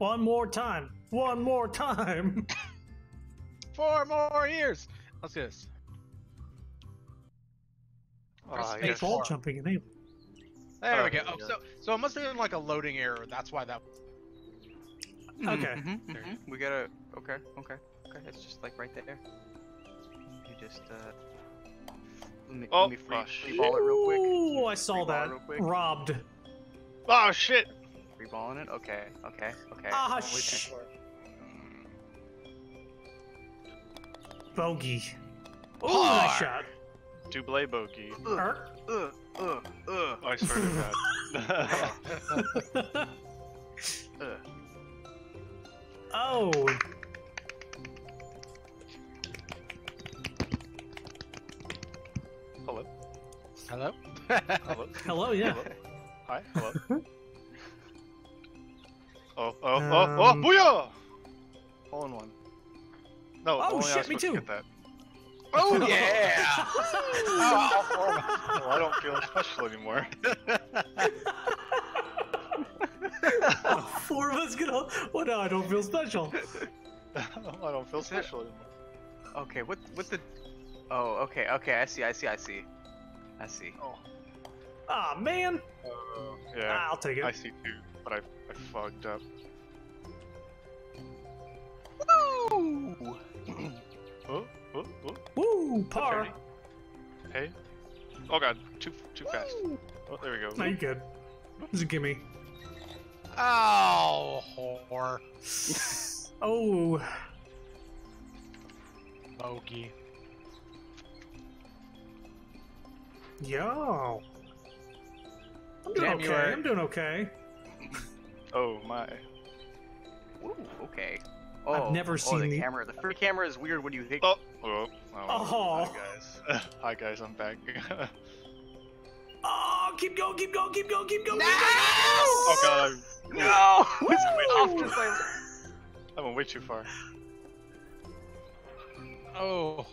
One more time. One more time. 4 more years. Let's do this. Space wall jumping enabled. There we go. Oh, so it must have been like a loading error. That's why that. Okay. Mm-hmm, mm-hmm. We gotta. Okay. Okay. Okay. It's just like right there. You just. Let me free ball it real quick. Ooh, I saw that. Robbed. Oh shit. Free balling it. Okay. Okay. Okay. Ah shit. Bogey. Ooh, nice shot. Double bogey. I swear to God. Oh. Hello. Hello. Hello. Hello. Yeah. Hello. Hi. Hello. Oh! Booyah! Hole in one. No. Oh shit! Me too. Oh yeah! Oh, I don't feel special anymore. Four of us gonna. Well, no, I don't feel special. I don't feel special anymore. Okay, what the? Oh, okay, okay, I see. Oh. Ah, man. Yeah. I'll take it. I see too, but I fucked up. Woo! Oh. Whoa, whoa. Woo, par. Hey. Oh god, too fast. Oh, there we go. No, you're good. It's a gimme. Ow, whore. Oh. Bogey. Yo. I'm doing okay. I'm doing okay. Oh my. Ooh, okay. Oh, I've never seen the camera. The free camera is weird when you think. Oh. Hi guys. Hi guys, I'm back. Oh, keep going. No! Oh god. No! It's way too far. I went way too far. Oh.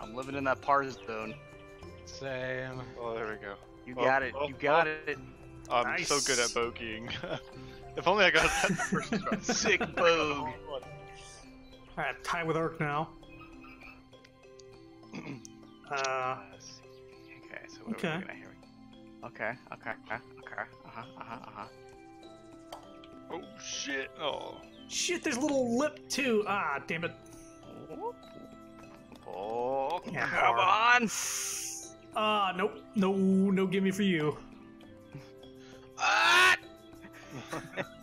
I'm living in that par zone. Same. Oh, there we go. You got it. You got it. I'm so good at bogeying. If only I got that first try. Sick bogue. Alright, tie with Urk now. Okay, so what are we looking at here? Okay. Oh shit, oh. Shit, there's a little lip too. Ah, damn it. Oh, yeah, come on! Ah, nope. No gimme for you. Ah!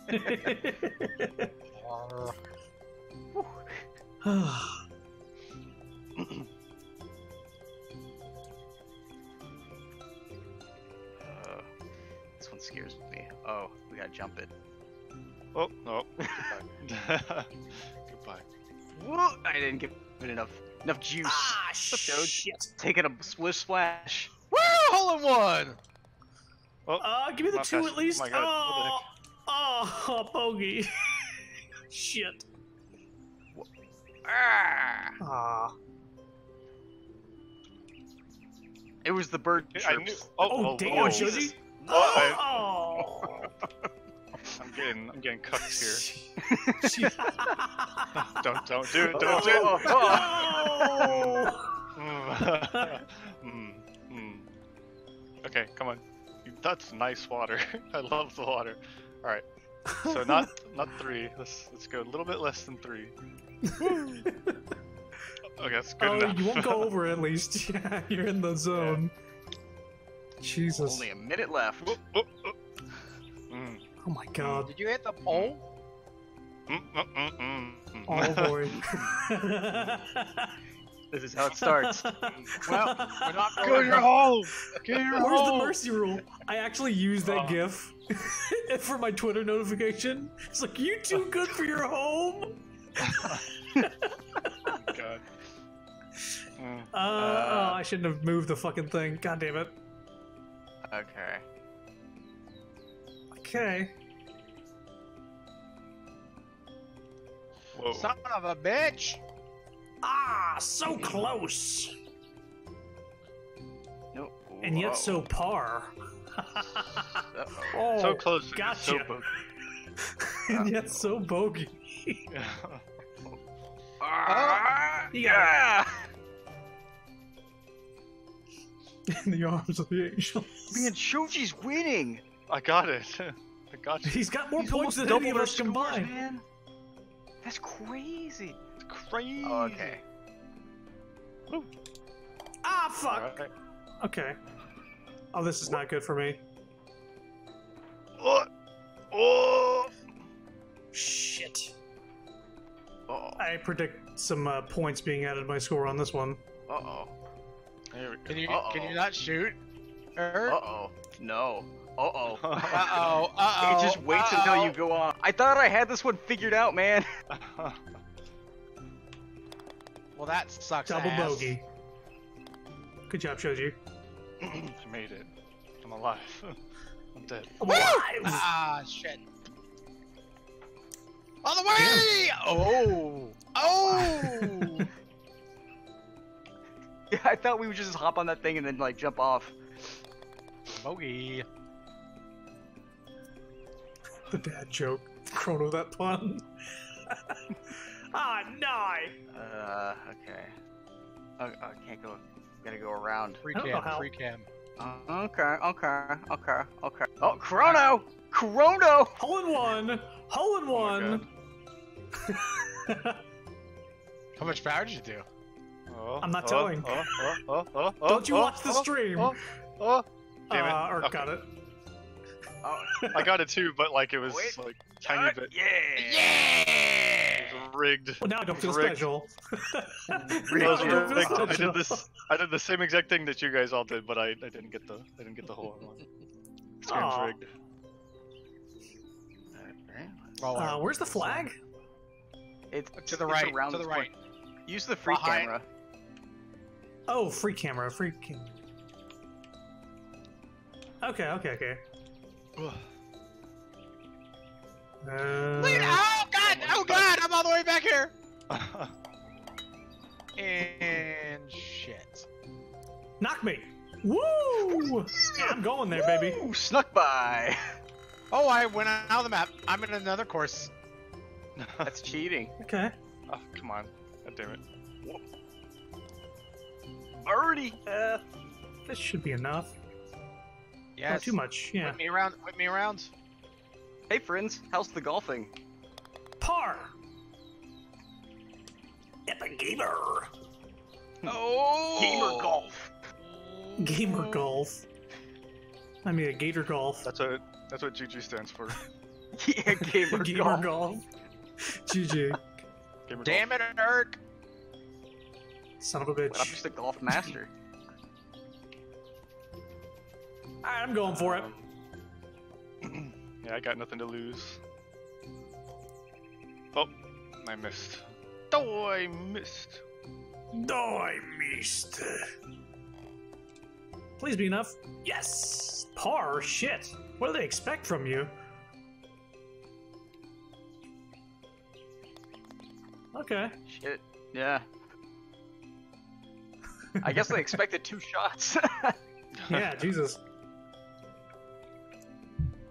This one scares me. Oh, we gotta jump it. Oh no! Goodbye. Goodbye. Whoa! I didn't give it enough juice. Ah shit! Taking a splish splash. Woo! Hole in one. Oh, give me the two at least. Oh my God. Oh. Oh, bogey. Shit. Ah. It was the bird chirps. I knew. Oh, damn, Josie. I'm getting cucked here. don't do it. Don't do it. Okay, come on. That's nice water. I love the water. All right, so not 3. Let's go a little bit less than 3. Okay, that's good enough. You won't go over at least. Yeah, you're in the zone. Yeah. Jesus. Only a minute left. Oh my God. Did you hit the pole? Oh boy. This is how it starts. Well, we're not going. Go to your home! Get your home! Where's the mercy rule? I actually used that GIF for my Twitter notification. It's like, you too good for your home? God. I shouldn't have moved the fucking thing. God damn it. Okay. Whoa. Son of a bitch! Ah, so close. Nope. And yet so par. So close. Gotcha. So and yet so bogey. Yeah! In the arms of the angels. Man, Shoji's winning! I got it. I got you. He's got more points than any of us combined. Man. That's crazy. It's crazy. Oh, okay. Woo. Ah, fuck! Right. Okay. Oh, this is not good for me. Oh! Shit. Uh-oh. I predict some points being added to my score on this one. Uh-oh. Here we go. Can you not shoot? Uh-oh. No. Uh-oh. Uh-oh. Uh-oh. It just waits until you go on. I thought I had this one figured out, man. Well, that sucks. Double bogey. Good job, Shoji. I made it. I'm alive. I'm dead. Alive! Ah, shit. On the way! Oh! Oh! Yeah, I thought we would just hop on that thing and then, like, jump off. Bogey. The dad joke. Chrono that pun. Ah, oh, no! Okay. I can't go. Gotta go around. Free cam, free cam. Okay. Oh, Chrono! Chrono! Hole in one! How much power did you do? Oh, I'm not telling. Don't you watch the stream? Damn it. Okay. Got it. I got it too, but like it was like tiny bit. Yeah! Rigged. Well, now I don't feel special. I did this. I did the same exact thing that you guys all did, but I didn't get the whole one. Stream's rigged. Where's the flag? It's to the right. To the right. Use the free camera. Oh, free camera. Free camera. Okay. Wait, oh god, I'm all the way back here! And shit. Knock me! Woo! I'm going there, baby. Snuck by! Oh, I went out of the map. I'm in another course. That's cheating. Okay. Oh, come on. God damn it. Whoa. Already! This should be enough. Yes. Not too much, yeah. Whip me around. Hey friends, how's the golfing? Par! Epic gamer! Oh! Gamer golf! Gamer golf. I mean, a gator golf. That's what GG stands for. Yeah, gamer golf. Gamer golf. GG. Gamer Damn golf. It, Eric! Son of a bitch. But I'm just a golf master. Alright, I'm going for it. Yeah, I got nothing to lose. Oh, I missed. Oh, I missed. Please be enough. Yes! Par, shit. What do they expect from you? Okay. Shit, yeah. I guess they expected 2 shots. Yeah, Jesus.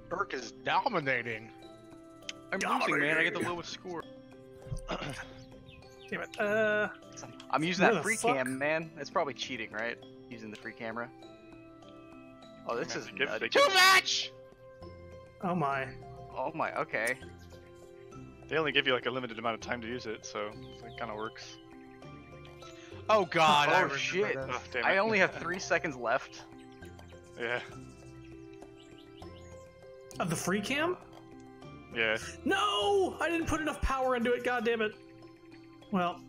Burke is dominating. I'm losing, man. I get the lowest score. Damn it. I'm using that free cam, man. That's probably cheating, right? Using the free camera. Oh, this is too much. Oh my. Oh my. Okay. They only give you like a limited amount of time to use it, so it kind of works. Oh god. Oh shit. Oh, I only have 3 seconds left. Yeah. Of the free cam? Yeah. No! I didn't put enough power into it, goddammit. Well.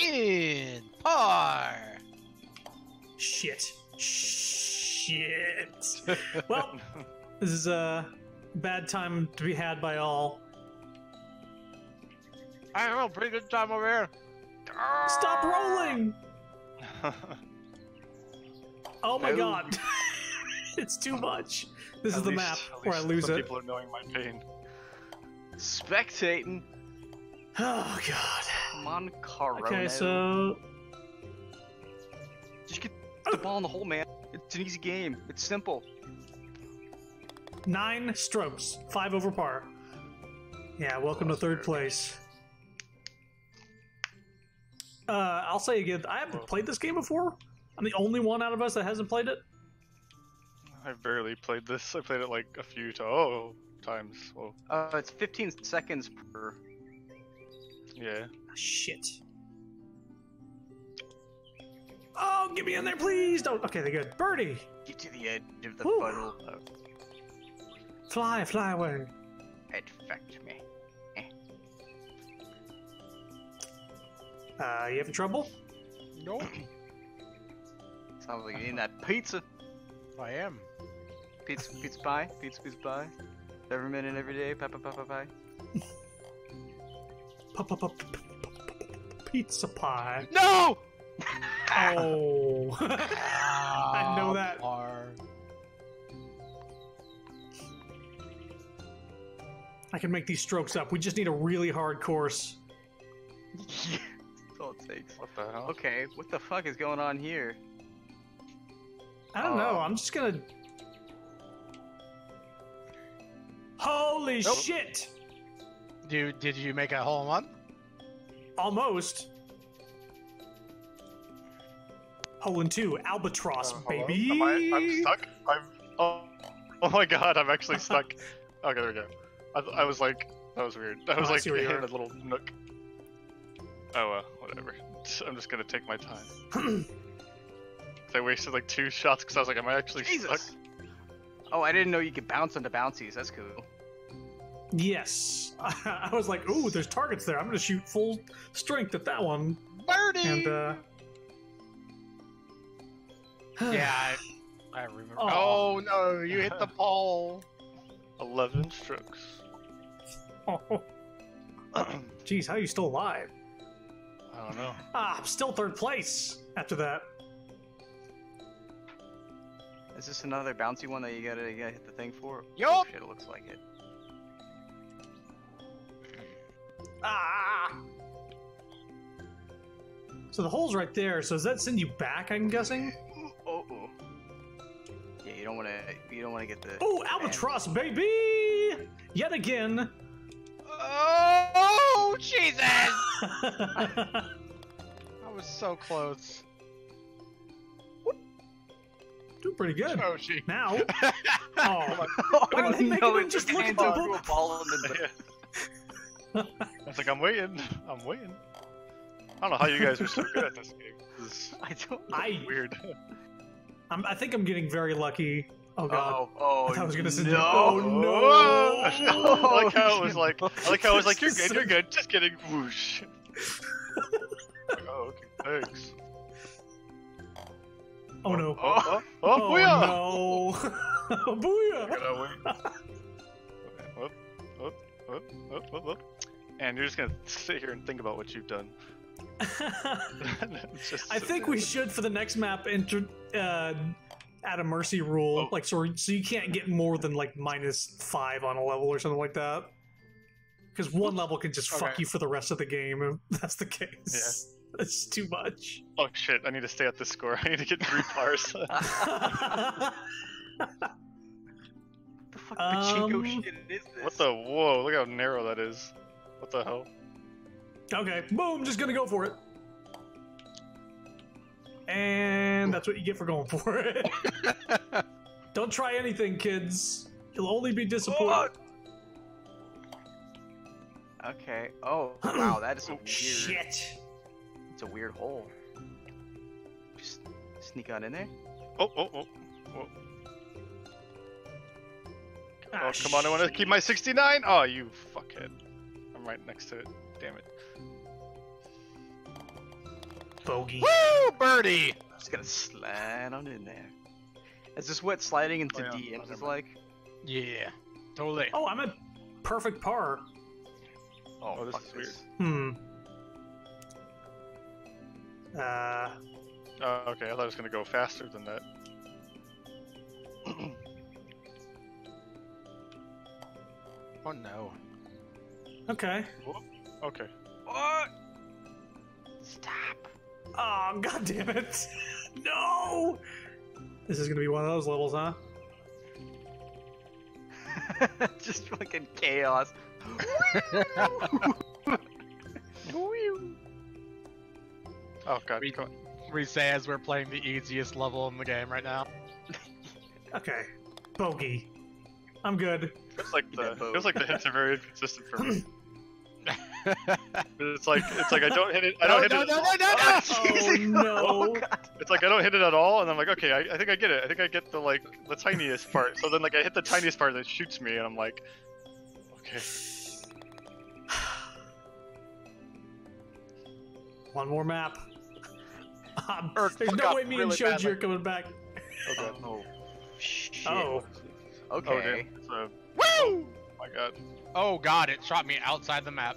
In par! Shit. Well, this is a bad time to be had by all. I have a pretty good time over here. Stop rolling! Oh my god. It's too much. This is the map where I lose it. People are knowing my pain. Spectating. Oh god. Come on, Chrono. Okay, so just get the ball in the hole, man. It's an easy game. It's simple. 9 strokes. 5 over par. Yeah, welcome to third place. I'll say again, I haven't played this game before. I'm the only one out of us that hasn't played it. I barely played this. I played it like a few times. Oh. It's 15 seconds per. Yeah. Shit. Oh, get me in there, please! Don't. Okay, they're good. Birdie! Get to the edge of the puddle. Fly, fly away. Infect me. You having trouble? Nope. Sounds like you need that pizza. I am. Pizza, pizza pie, pizza, pizza pie. Every minute, every day, pie, pie, pie, pie, pie. Pizza pie. No! Oh. I know that. I can make these strokes up. We just need a really hard course. Yeah, that's all it takes. What the hell? Okay, what the fuck is going on here? I don't know. I'm just gonna. Holy shit! Did you make a hole-in-one? Almost. Hole-in-2, albatross, baby. I'm stuck. Oh my god, I'm actually stuck. Okay, there we go. I was like, that was weird. I was like, here in a little nook. Oh, whatever. I'm just gonna take my time. I wasted like 2 shots because I was like, am I actually stuck? Oh, I didn't know you could bounce into bouncies. That's cool. Yes. I was like, ooh, there's targets there. I'm going to shoot full strength at that one. Birdie! And, yeah, I remember. Oh, no, you hit the pole. 11 strokes. Oh. Jeez, how are you still alive? I don't know. Ah, I'm still third place after that. Is this another bouncy one that you gotta hit the thing for? Yup! Oh, shit, it looks like it. Ah! So the hole's right there, so does that send you back, I'm guessing? Uh-oh. Yeah, you don't wanna get the... Oh, albatross, baby! Yet again! Oh, Jesus! I was so close. Doing pretty good. Oh, now. Oh, why did they make it just look at the ball? It's like, I'm waiting. I don't know how you guys are so good at this game. It's weird. I think I'm getting very lucky. Oh god. Oh, I was gonna say no. Oh no. I like how it was like you're good. Just kidding. Whoosh. Oh, okay. Thanks. Oh no. Oh, booyah! No. Booyah! And you're just gonna sit here and think about what you've done. I think we should, for the next map, add a mercy rule. Oh. Like, so you can't get more than, like, -5 on a level or something like that. Because one level can just fuck you for the rest of the game, if that's the case. Yeah. That's too much. Oh shit, I need to stay at this score. I need to get 3 pars. The fuck pachinko shit is this? What the? Whoa, look how narrow that is. What the hell? Okay, boom, just gonna go for it. And that's what you get for going for it. Don't try anything, kids. You'll only be disappointed. Oh. Okay, oh, wow, that is weird. Shit. It's a weird hole. Just sneak on in there. Oh. Oh, come on, I want to keep my 69! Oh, you fuckhead. I'm right next to it. Damn it. Bogey. Woo! Birdie! I'm just gonna slide on in there. Is this what sliding into DMs is like? Yeah. Totally. Oh, I'm at perfect par. Oh, this is weird. Okay, I thought I was gonna go faster than that. Oh no. Okay. Whoop. Okay. What? Stop. Oh, god damn it. No! This is gonna be one of those levels, huh? Just fucking chaos. Oh god. We say as we're playing the easiest level in the game right now. Okay. Bogey. I'm good. It's like the hits are very inconsistent for me. It's like I don't hit it. It's like I don't hit it at all, and I'm like, okay, I think I get it. I think I get the like the tiniest part. So then like I hit the tiniest part that shoots me, and I'm like, okay. One more map. There's no way me and Shoji are coming back. Okay. Oh. Shit. Oh. Okay. Oh, woo! Oh my god. Oh god, it shot me outside the map.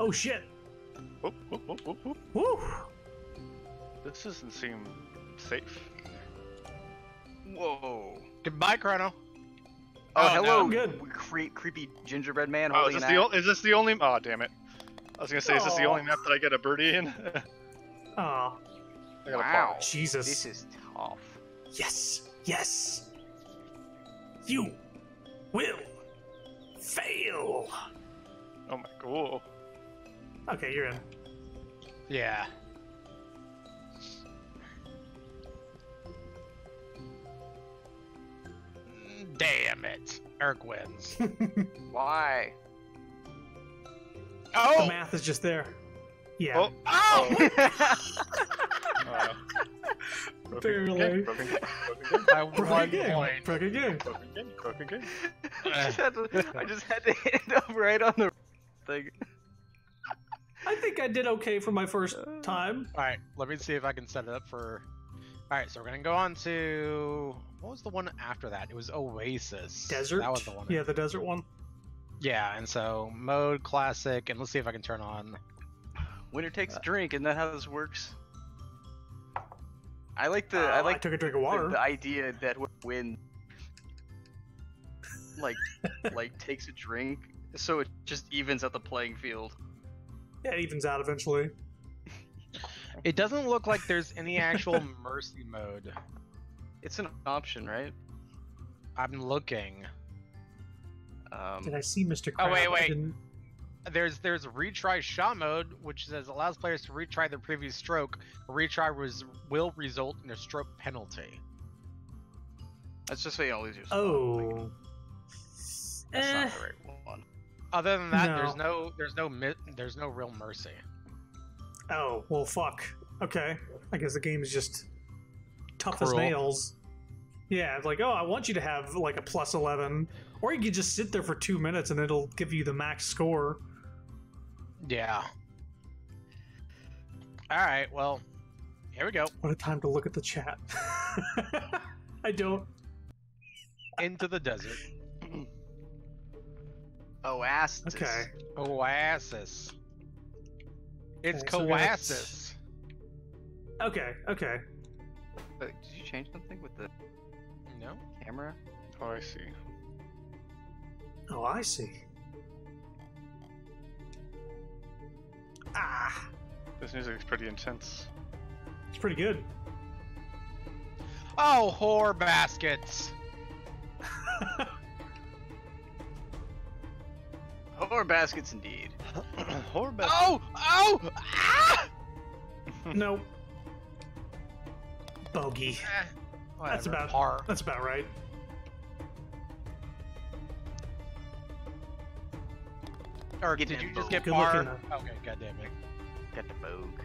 Oh shit. Whoop, whoop, whoop, whoop, whoop. Woo! This doesn't seem safe. Whoa. Goodbye, Chrono. Oh, hello, no. Good. Creepy gingerbread man holding an axe. Is this the only... Oh, damn it. I was gonna say, is this the only map that I get a birdie in? Oh. Wow. Jesus. This is tough. Yes. Yes. You will fail. Oh my god. Okay, you're in. Yeah. Damn it. Erk wins. Why? Oh! The math is just there. Yeah. Oh! Oh. Barely. Broken game. I just had to hit it up right on the thing. I think I did okay for my first time. Alright, let me see if I can set it up for... Alright, so we're gonna go on to... What was the one after that? It was Oasis. Desert? That was the one. Yeah, the desert one. Yeah, and so mode, classic, and let's see if I can turn on... Winner takes a drink, isn't that how this works? I like the I took a drink of water. The idea that win like takes a drink, so it just evens out the playing field. Yeah, it evens out eventually. It doesn't look like there's any actual mercy mode. It's an option, right? I'm looking. Did I see Mr. Crab? Oh wait. There's retry shot mode, which says allows players to retry their previous stroke. A retry will result in a stroke penalty. That's just what you always use. Oh, that's not the right one. Other than that, there's no real mercy. Oh well, fuck. Okay, I guess the game is just tough as nails. Yeah, it's like, oh, I want you to have like a +11, or you can just sit there for 2 minutes and it'll give you the max score. Yeah. Alright, well, here we go. What a time to look at the chat. I don't. Into the desert. Oasis. Okay. Oasis. It's Coasis. Okay, okay. Did you change something with the camera? Oh, I see. Oh, I see. Ah! This music's pretty intense. It's pretty good. Oh, whore baskets! Whore baskets indeed. Whore baskets. Oh! Oh! Ah! No. Bogey. Whatever. That's about right. Or did you just get par? Okay, goddamn it. Got the bogue.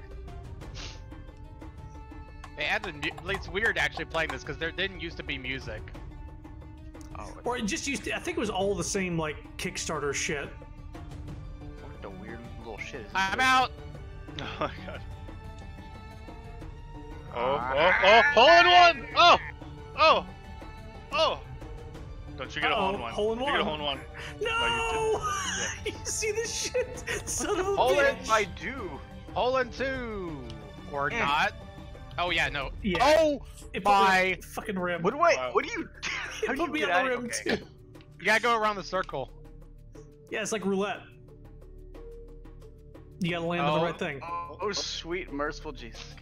They added. It's weird actually playing this because there didn't used to be music. Oh, or it just used to. I think it was all the same like Kickstarter shit. What the weird little shit is this? I'm out. Oh my god. Oh, hole-in-one! Oh! Oh! Oh! Don't you get a hole-in-one? Hole-in-one? You get a hole-in-one. No! You see this shit? Son of a bitch! Hole-in, I do! Hole-in-two! Or not. Oh, yeah, no. Yeah. Oh! It my fucking rim. What do I... What do you... How do you get out of it? Okay. You gotta go around the circle. Yeah, it's like roulette. You gotta land on the right thing. Oh, sweet, merciful Jesus.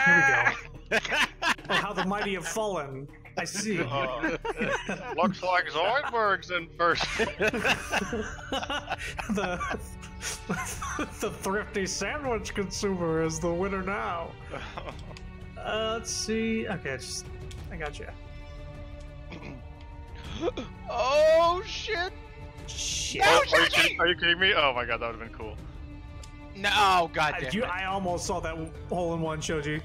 Here we go. Oh, how the mighty have fallen. I see. Looks like Zoidberg's in first. The thrifty sandwich consumer is the winner now. Let's see. Okay, I got you. Oh shit! Shit! Oh, are you kidding me? Oh my god, that would have been cool. No, goddamn! I almost saw that hole-in-one, Shoji.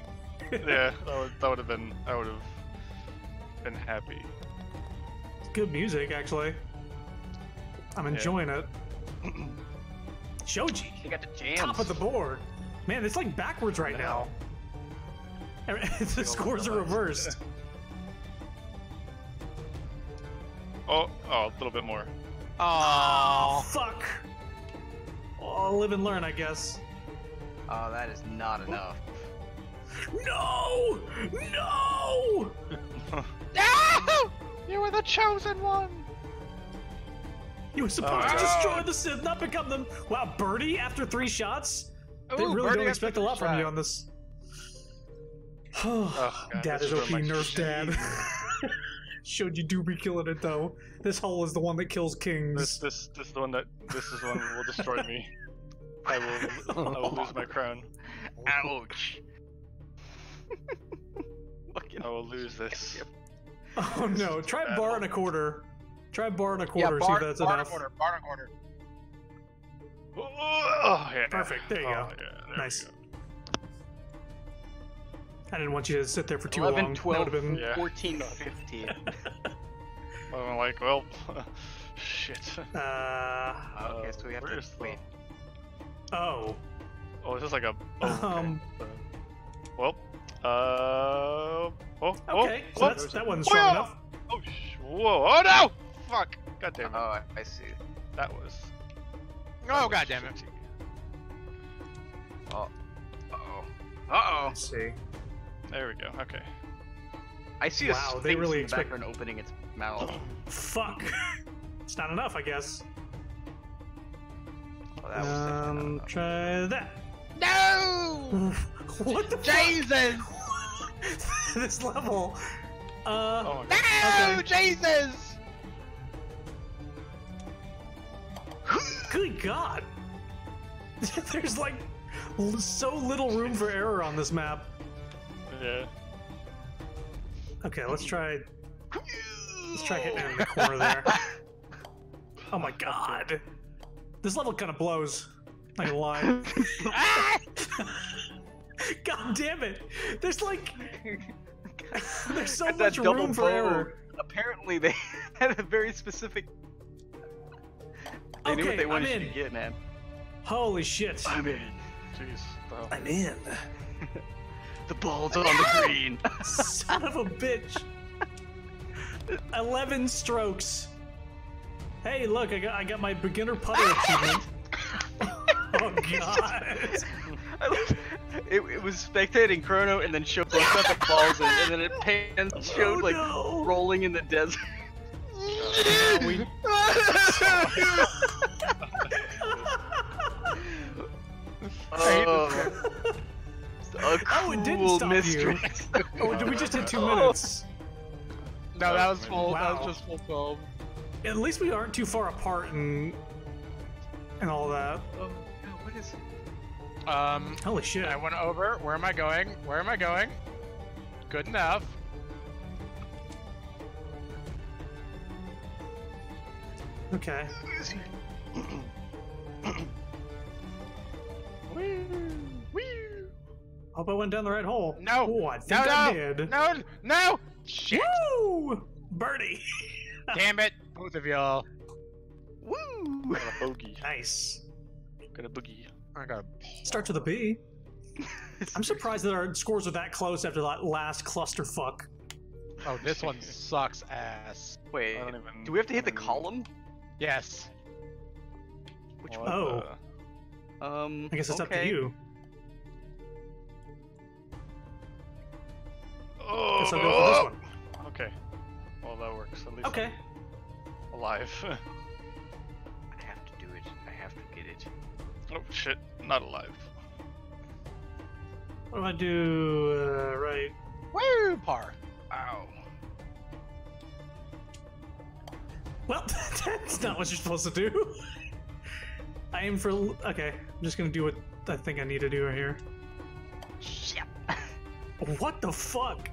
Yeah, that would have been. I would have been happy. It's good music, actually. I'm enjoying it. Shoji, you got the jams. Top of the board. Man, it's like backwards right now. The scores are reversed. Oh, a little bit more. Oh, fuck. Oh, live and learn, I guess. Oh, that is not enough. No! No! No! You were the chosen one! You were supposed to destroy the Sith, not become them. Wow, birdie after 3 shots? Ooh, they really don't expect a lot from you on this. Oh, God, Dad is OP Nerf Dad. Showed you do be killing it though. This hole is the one that kills kings. This is the one that will destroy me. I will lose my crown. Ouch. I will lose this. Oh no! Try bar and a quarter. Try bar and a quarter. Yeah, see if that's enough. Bar and a quarter. Oh yeah. Perfect. There you go. Yeah, there nice. I didn't want you to sit there for too 11, long. 12, that been... 14, 15. I'm like, well, shit. Okay, so we have to wait. Oh. Oh, this is like a. Oh, okay. Well. Oh. Okay. Oh, so that wasn't strong enough. Oh. Whoa. Oh no! Fuck. God damn it. Oh, I see. That was. Oh god damn it. Oh. Uh oh. Let's see. There we go. Okay. I see a wow, they really expect an opening its mouth. Fuck. It's not enough, I guess. Well, that was try that. No! What the Jesus! Fuck? This level. Oh no, okay. Jesus! Good God! There's like so little room for error on this map. Yeah. Okay, let's try hitting him in the corner there. Oh my god. This level kind of blows. Not gonna lie. God damn it. There's like there's so much room for error. Apparently they had a very specific They knew what they wanted you to get, man. Holy shit. I'm in. Jeez. Wow. I'm in. The ball's on the green. Son of a bitch. 11 strokes. Hey, look, I got my beginner putter achievement. Oh god. It was spectating Chrono, and then showed both of the balls, and then it pans showed like rolling in the desert. Oh, it didn't stop you. Oh, did we just hit 2 minutes? No, that was full. Wow. That was just full 12. At least we aren't too far apart and all that. Oh, what is it? Holy shit! I went over. Where am I going? Where am I going? Good enough. Okay. Hope I went down the right hole. No! Ooh, I think I did. No! No! Shit! Woo! Birdie! Damn it! Both of y'all. Woo! I got a bogey. Nice. Got a boogie. I got a... Starts with a B. I'm surprised that our scores are that close after that last clusterfuck. Oh, this one sucks ass. Wait, do we have to hit the column? Yes. Which one? Oh. I guess it's up to you. Guess I'll go for this one. Okay. Well, that works. At least I'm alive. I have to do it. I have to get it. Oh, shit. Not alive. What do I do? Right. Woo! Par. Ow. Well, that's not what you're supposed to do. I aim for... Okay, I'm just gonna do what I think I need to do right here. Shit. What the fuck?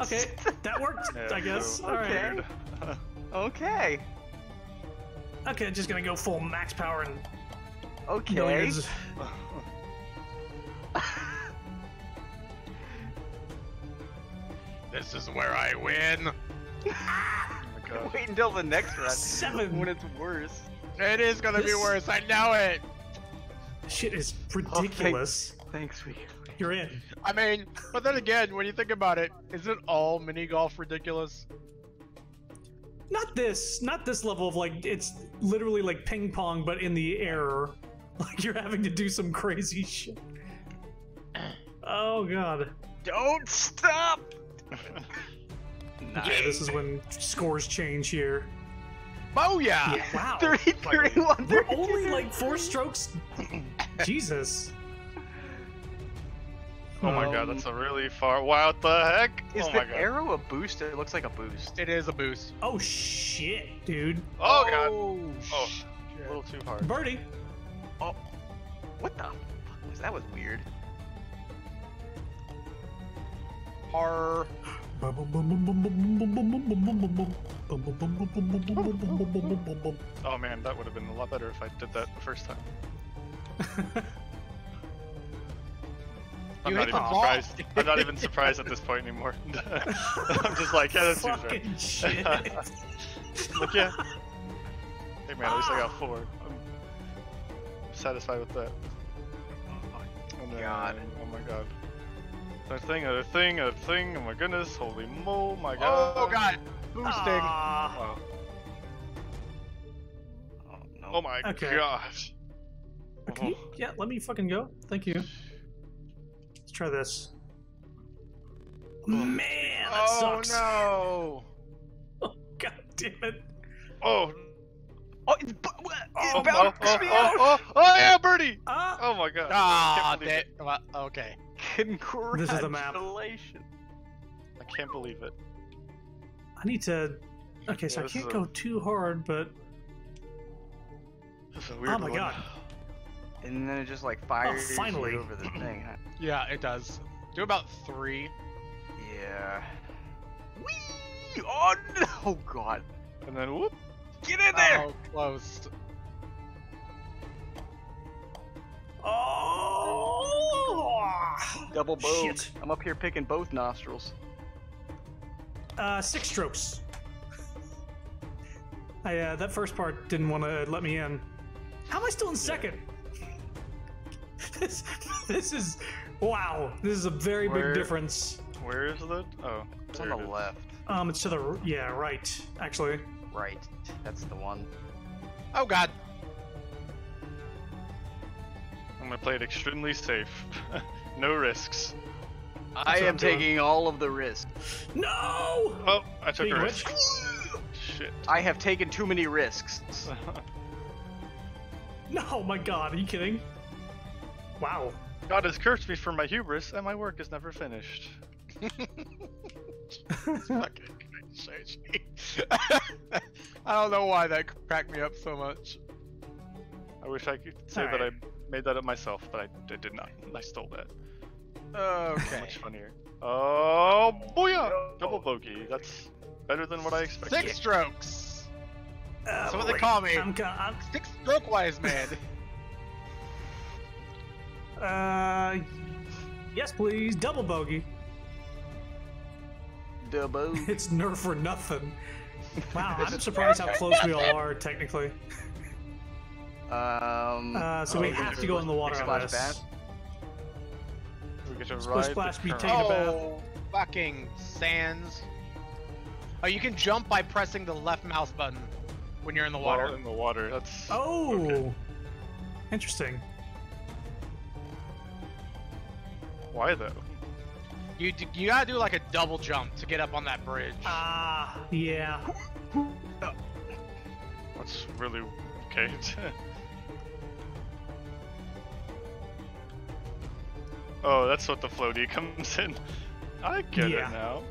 Okay, that worked, no, I guess. No. Alright. Okay. Okay. Okay, I'm just gonna go full max power and... Okay. This is where I win. Oh, wait until the next round. 7 when it's worse. It is gonna be worse. I know it. Shit is ridiculous. Oh, thanks, we. You're in. I mean, but then again, when you think about it, isn't all mini golf ridiculous? Not this level of like it's literally like ping pong, but in the air. Like you're having to do some crazy shit. Oh god. Don't stop. Nice. Yeah, this is when scores change here. Oh yeah! Yeah, wow. 30, 31, 32. We're only like 4 strokes. Jesus. Oh my god, that's a really far. What the heck? Is the arrow a boost? It looks like a boost. It is a boost. Oh shit, dude. Oh god. Oh, a little too hard. Birdie. Oh. What the fuck was that? Was weird. Har. Oh man, that would have been a lot better if I did that the first time. I'm not even surprised at this point anymore. I'm just like, yeah, that seems right. Shit. Like, yeah. Hey man, at least I got 4. I'm satisfied with that. Oh my god. Oh my god. Another thing, oh my goodness, holy mo, my god. Oh god! Boosting! Wow. Oh, no. Oh my gosh. Okay, yeah, let me fucking go. Thank you. Let's try this. Man, that sucks. Oh no! Oh god damn it. Oh. Oh, it bounced me out! Oh yeah, birdie! Oh my god. Ah, okay. Congratulations. This is the map. I can't believe it. I need to... Okay, yeah, so I can't go too hard, but... This is a weird one. Oh my god. And then it just like fires you over the thing. Yeah, it does. Do about 3. Yeah. Whee! Oh no! Oh god. And then whoop! Get in there! Oh, close. Oh! Double bow. I'm up here picking both nostrils. 6 strokes. I that first part didn't want to let me in. How am I still in second? This is wow. This is a very big difference. Where is it? Oh, it's on the left. It's to the right actually. Right. That's the one. Oh god. I'm gonna play it extremely safe. No risks. I am taking all of the risks. No! Oh, I took a risk. Shit. I have taken too many risks. No, my god, are you kidding? Wow. God has cursed me for my hubris, and my work is never finished. Fucking crazy. I don't know why that cracked me up so much. I wish I could say that I made that up myself, but I did not. I stole that. Okay. Much funnier. Oh, booyah! No. Double bogey. That's better than what I expected. 6 strokes! That's what they call me. I'm 6 stroke wise man. Yes please, double bogey. Double. It's nerf for nothing. Wow, I'm surprised how close we all are technically. So we have to go in the water on this. Splish splash, be taking a bath. Oh, fucking sands. Oh, you can jump by pressing the left mouse button when you're in the water. In the water, that's... Oh! Okay. Interesting. Why though? You gotta do like a double jump to get up on that bridge. Ah, yeah. That's really... okay. Oh, that's what the floaty comes in. I get it now.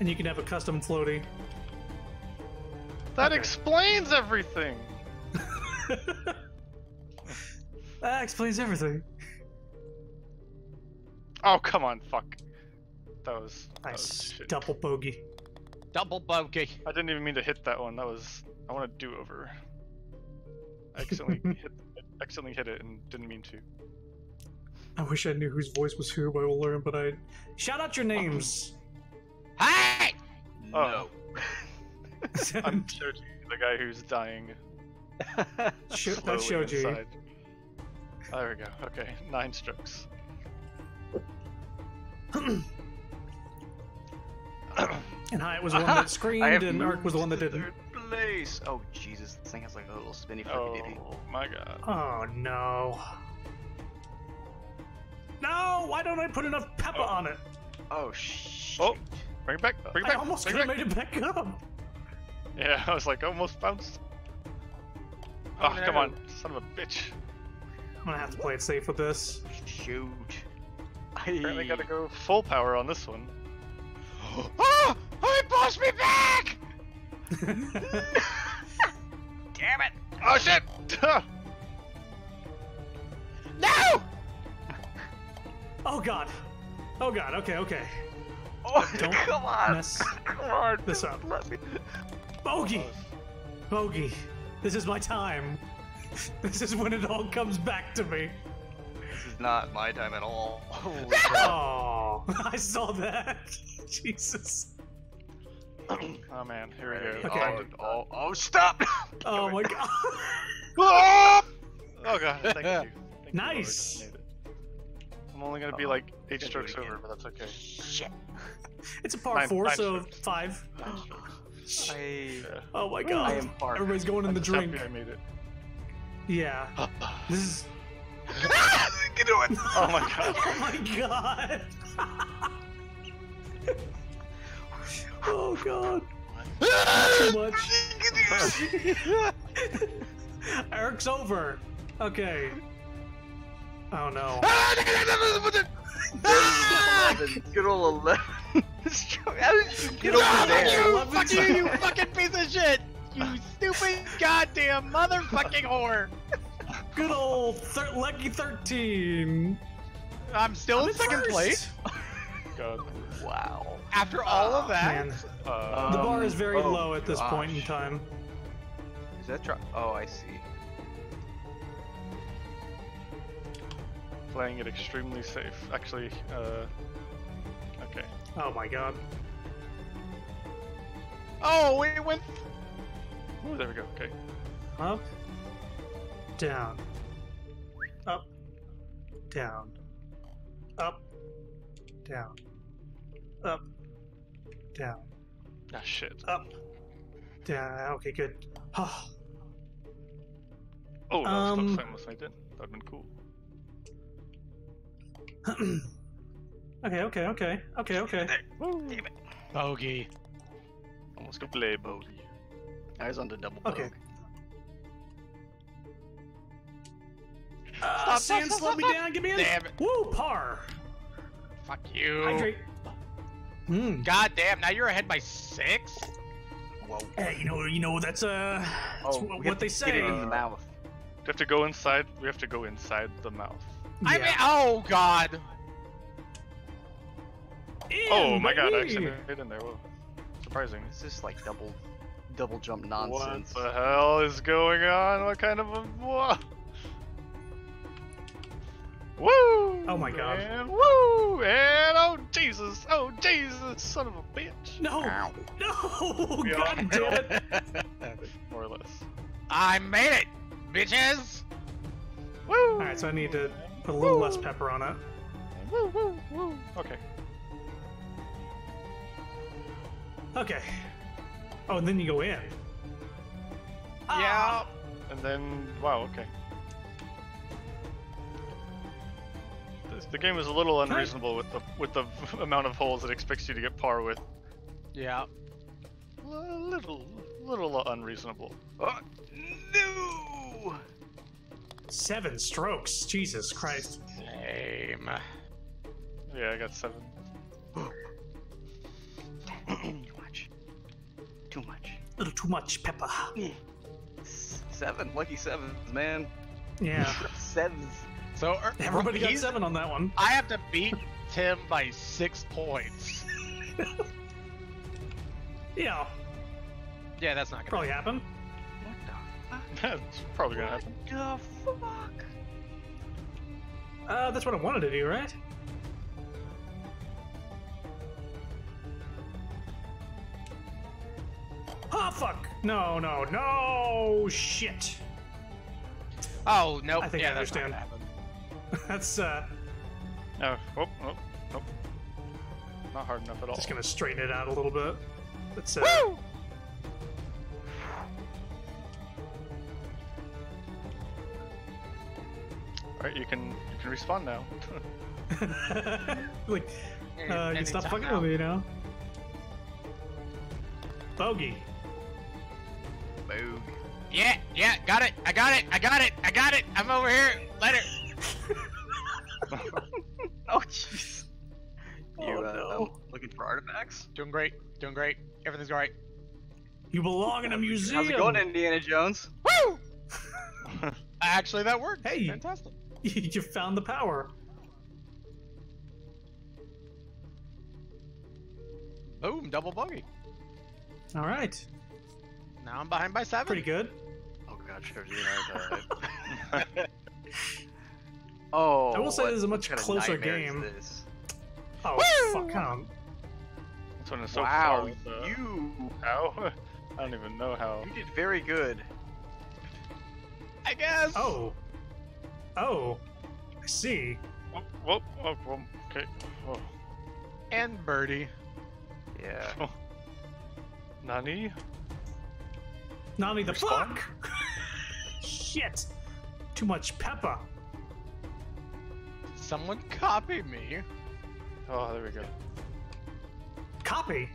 And you can have a custom floaty. That explains everything! That explains everything. Oh, come on, fuck. That was shit. Double bogey. Double bogey. I didn't even mean to hit that one. That was... I want a do-over. I accidentally hit it and didn't mean to. I wish I knew whose voice was who, but I will learn, but I... Shout out your names! Hey! No. I'm Shoji, the guy who's dying. That's Shoji. Inside. There we go. Okay, 9 strokes. And Hyatt was the one that screamed, and Ark was the one that didn't. Place. Oh, Jesus, this thing has like a little spinny flippy-dippy. Oh, my God. Oh, no. No! Why don't I put enough pepper on it? Oh, shit. Oh, bring it back. Bring it back. I almost could have made it back up. Yeah, I was like, almost bounced. Oh, come on, son of a bitch. I'm gonna have to play it safe with this. Shoot. Apparently gotta go full power on this one. Oh! It pushed me back! Damn it! Oh shit! No! Oh god. Oh god, okay. Oh, don't come on, mess this up. Let me... Bogey! Bogey. This is my time. This is when it all comes back to me. This is not my time at all. Holy crap. Oh, I saw that. Jesus. Oh man, here we go. Okay. Oh, stop! Oh my god. Oh god, thank you. Thank nice! You, I'm only gonna be like 8 strokes over, but that's okay. Shit. It's a par 4, so 5. 9 strokes. Oh my god. Everybody's going in the drink. I made it. Yeah. This is. Get to it! Oh my god. Oh my god. Oh god. Too much. Eric's over. Okay. Oh no. Good old 11. How did you get over there? Fuck you, you fucking piece of shit! You stupid goddamn motherfucking whore! Good old lucky 13. I'm still in second place. God. Wow. After all of that, the bar is very low at this point in time. Is that drop? Oh, I see. Playing it extremely safe. Actually, okay. Oh my god. Oh, it went. Oh, there we go. Okay. Up. Down. Up. Down. Up. Down. Up. Down. Ah, shit. Up. Down. Okay, good. Oh, that was close. I did. That would've been cool. Okay. Damn it. Bogey. Almost gonna play bogey. I was on the double bogey. Okay. Sam slowed me down, give me in. Damn it. Woo, par. Fuck you. Hydrate. God damn, now you're ahead by 6? Whoa. Hey, you know, that's what they say. Get it in the mouth. We have to go inside. We have to go inside the mouth. Yeah. I mean, oh god. Oh my god, I actually hit in there. Whoa. Surprising. It's just like double jump nonsense. What the hell is going on? What kind of a what? Woo! Oh my god. And woo! And oh Jesus, son of a bitch! No! Ow. No! God damn it! More or less. I made it, bitches! Woo! Alright, so I need to put a little less pepper on it. Woo, woo, woo! Okay. Okay. Oh, and then you go in. Yeah! And then, wow, okay. The game is a little unreasonable with the amount of holes it expects you to get par with. Yeah. A little unreasonable. Oh, no! 7 strokes, Jesus Christ. Same. Yeah, I got 7. Too much. A little too much, Peppa. 7, lucky 7s, man. Yeah. 7s. So everybody got 7 on that one. I have to beat Tim by 6 points. Yeah. Yeah, that's not gonna probably happen. What the fuck? That's probably gonna happen. What the fuck? That's what I wanted to do, right? Oh, fuck! No, no, no! Shit! Oh, nope. I think I understand. That's, Oh, oh, oh, oh. Not hard enough at all. Just gonna straighten it out a little bit. That's, Woo! Alright, you can respawn now. Like, you can stop fucking with me now. Bogey. Bogey. Yeah, yeah, got it, I got it, I got it, I got it, I'm over here, let it. Oh, jeez. Oh, you, no. Looking for artifacts? Doing great, everything's all right. You belong in a museum! How's it going, Indiana Jones? Woo! Actually, that worked. Hey, fantastic. You found the power. Boom, double buggy. All right. Now I'm behind by 7. Pretty good. Oh god, sure. Oh. I will say this is a much closer game. Oh, woo! Fuck on. This one is so close. Wow, you. How? I don't even know how. You did very good. I guess. Oh. Oh. I see. Whoop, whoop, whoop, whoop. Okay. Whoa. And birdie. Yeah. Oh. Nani? Nani the fuck? Shit! Too much Peppa. Someone copy me. Oh, there we go. Copy?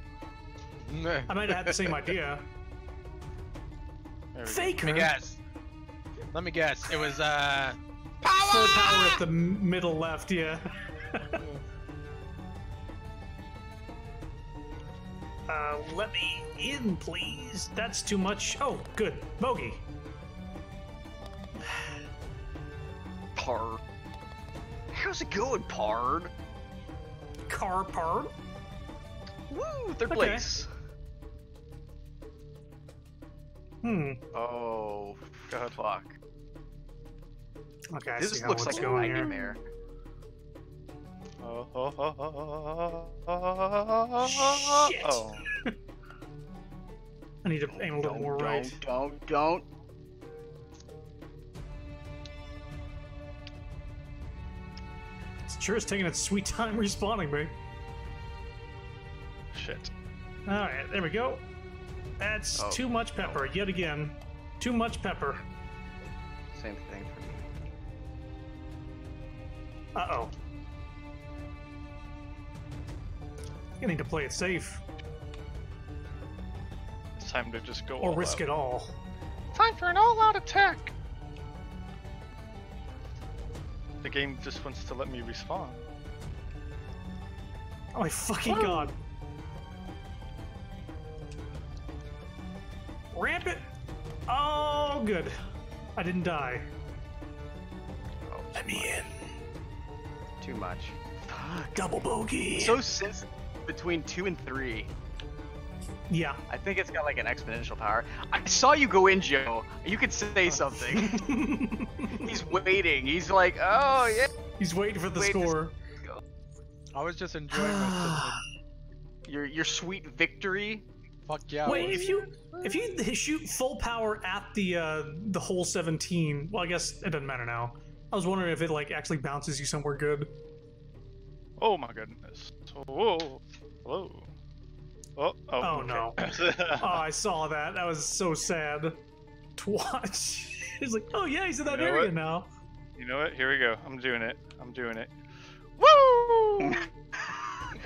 I might have had the same idea. Faker! Let me guess. Let me guess. It was, Power! Full power at the middle left, yeah. Let me in, please. That's too much. Oh, good. Bogey. Pard. How's it going, Pard? Car Pard. Woo, third place. Hmm. Oh, God. Fuck. Okay, I see how it's going here. Shit. Oh. I need to aim a little more right. Don't. It's sure is taking its sweet time respawning me. Shit. Alright, there we go. That's too much pepper, yet again. Too much pepper. Same thing for me. Uh-oh. I need to play it safe. It's time to just go all out. Or risk it all. Time for an all-out attack! The game just wants to let me respawn. Oh my fucking god. Ramp it! Oh, good. I didn't die. Oh, let me in. Too much. Fuck. Double bogey! So sensitive. Between 2 and 3. Yeah. I think it's got like an exponential power. I saw you go in, Joe. You could say something. He's waiting. He's like, oh, yeah. He's waiting for the score. I was just enjoying your sweet victory. Fuck yeah. Wait, if you shoot full power at the hole 17, well, I guess it doesn't matter now. I was wondering if it like actually bounces you somewhere good. Oh my goodness. Whoa. Hello. Oh no. Oh, I saw that. That was so sad to watch. It's like, oh yeah, he's in that area now. You know what? Here we go. I'm doing it. I'm doing it. Woo!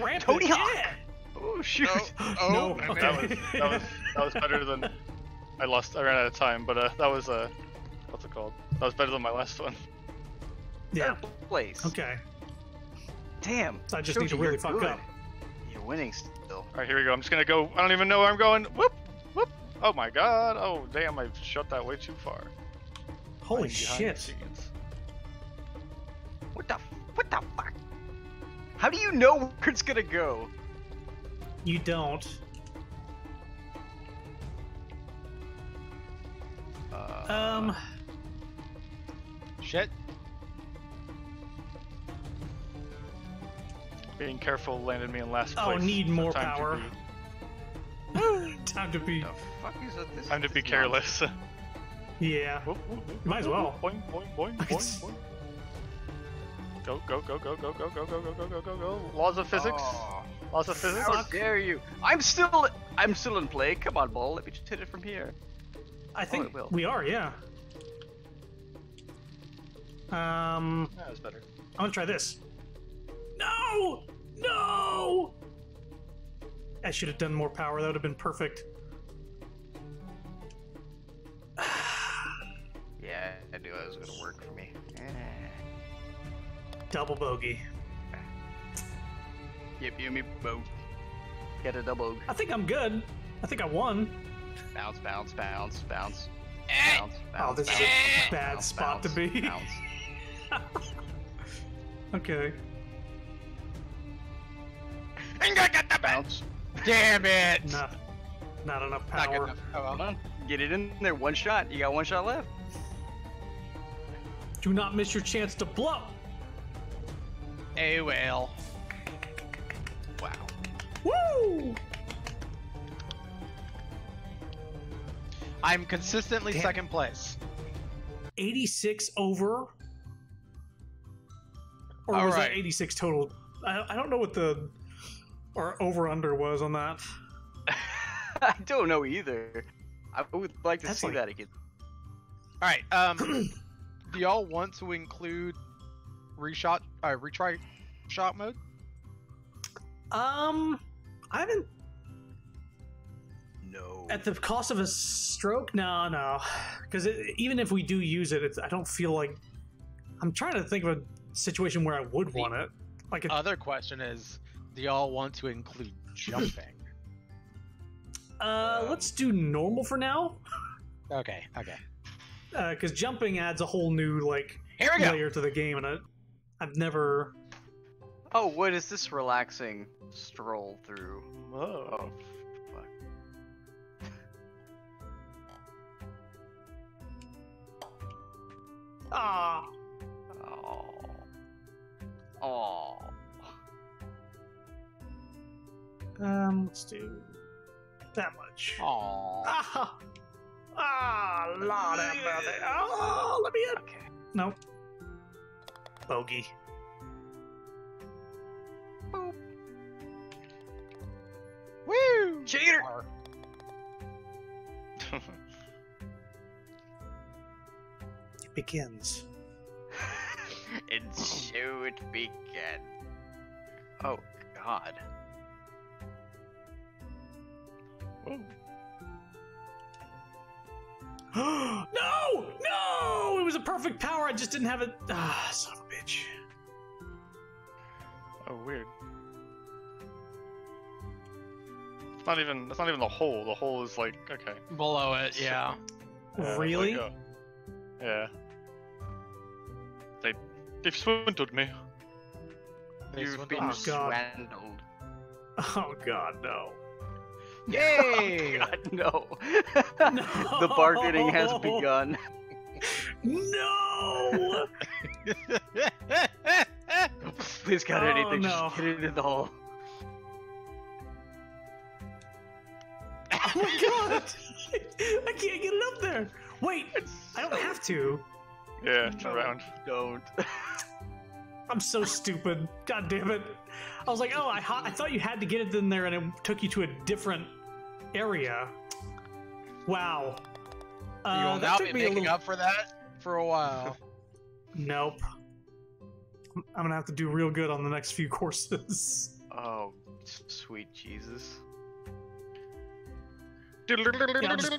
Ramp it, yeah! Oh shoot. Oh, no. Okay. That was better than I ran out of time, but that was what's it called? That was better than my last one. Yeah. Place. Okay. Damn. So I just need to really fuck up. You're winning still. Alright, here we go. I'm just gonna go. I don't even know where I'm going. Whoop! Whoop! Oh my god. Oh, damn. I shot that way too far. Holy shit. What the fuck? How do you know where it's gonna go? You don't. Shit. Being careful landed me in last place. Oh, need more power. Time to be. Time to be careless. Yeah. Might as well. Boing, boing, boing, boing, boing. Go, go, go, go, go, go, go, go, go, go, go, go, go. Laws of physics. Laws of physics. How dare you? I'm still in play. Come on, ball. Let me just hit it from here. I think we are, yeah. That was better. I'm gonna try this. No! No! I should have done more power. That would have been perfect. Yeah, I knew that was gonna work for me. Double bogey. Yep, you and me both. Get a double. I think I'm good. I think I won. Bounce, bounce, bounce, bounce, bounce, bounce. Oh, this is a bad spot to be. Okay. I'm gonna get the bounce. Damn it! Not enough power. Not enough. Get it in there. One shot. You got one shot left. Do not miss your chance to blow. A whale. Wow. Woo! I'm consistently second place. 86 over? Or was that 86 total? I don't know what the over-under was on that. I don't know either. I would like to see that again. Alright, do y'all want to include retry shot mode? I haven't... No. At the cost of a stroke? No, no. Because even if we do use it, I don't feel like... I'm trying to think of a situation where I would want it. Like a... Other question is, do y'all want to include jumping? Let's do normal for now. Okay, okay. Because jumping adds a whole new like layer to the game, and I've never... Oh, what is this relaxing stroll through? Whoa. Oh. Ah. Oh. Oh. Let's do that much. Oh. Ah. Ah, lot about it. Oh, let me in. Okay. No. Bogey. Boop. Woo! Cheater. Begins. And so it began. Oh god. Oh. No! No! It was a perfect power, I just didn't have it. Ah, son of a bitch. Oh, weird. It's not even the hole. The hole is like, okay. Below it, yeah. Really? Like a, yeah. They've swindled me. You've been swindled. Oh god, no. Yay! Oh, god, no. No. The bargaining has begun. No! Please, got anything, just get it in the hole. Oh my god! I can't get it up there! Wait, I don't have to. Yeah, it's around. Don't. I'm so stupid. God damn it. I was like, oh, I thought you had to get it in there and it took you to a different area. Wow. You will now be making up for that for a while. Nope. I'm gonna have to do real good on the next few courses. Oh, sweet Jesus. Yeah, just...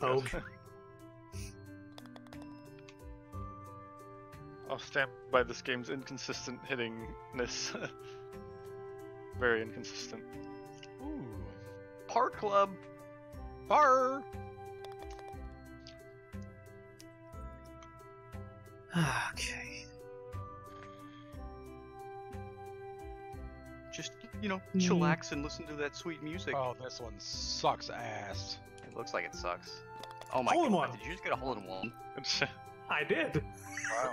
Oh. I'll stand by this game's inconsistent hittingness. Very inconsistent. Ooh. Par Club! Par! Okay. Just, you know, chillax and listen to that sweet music. Oh, this one sucks ass. It looks like it sucks. Oh my god, did you just get a hole-in-one? I did. Wow.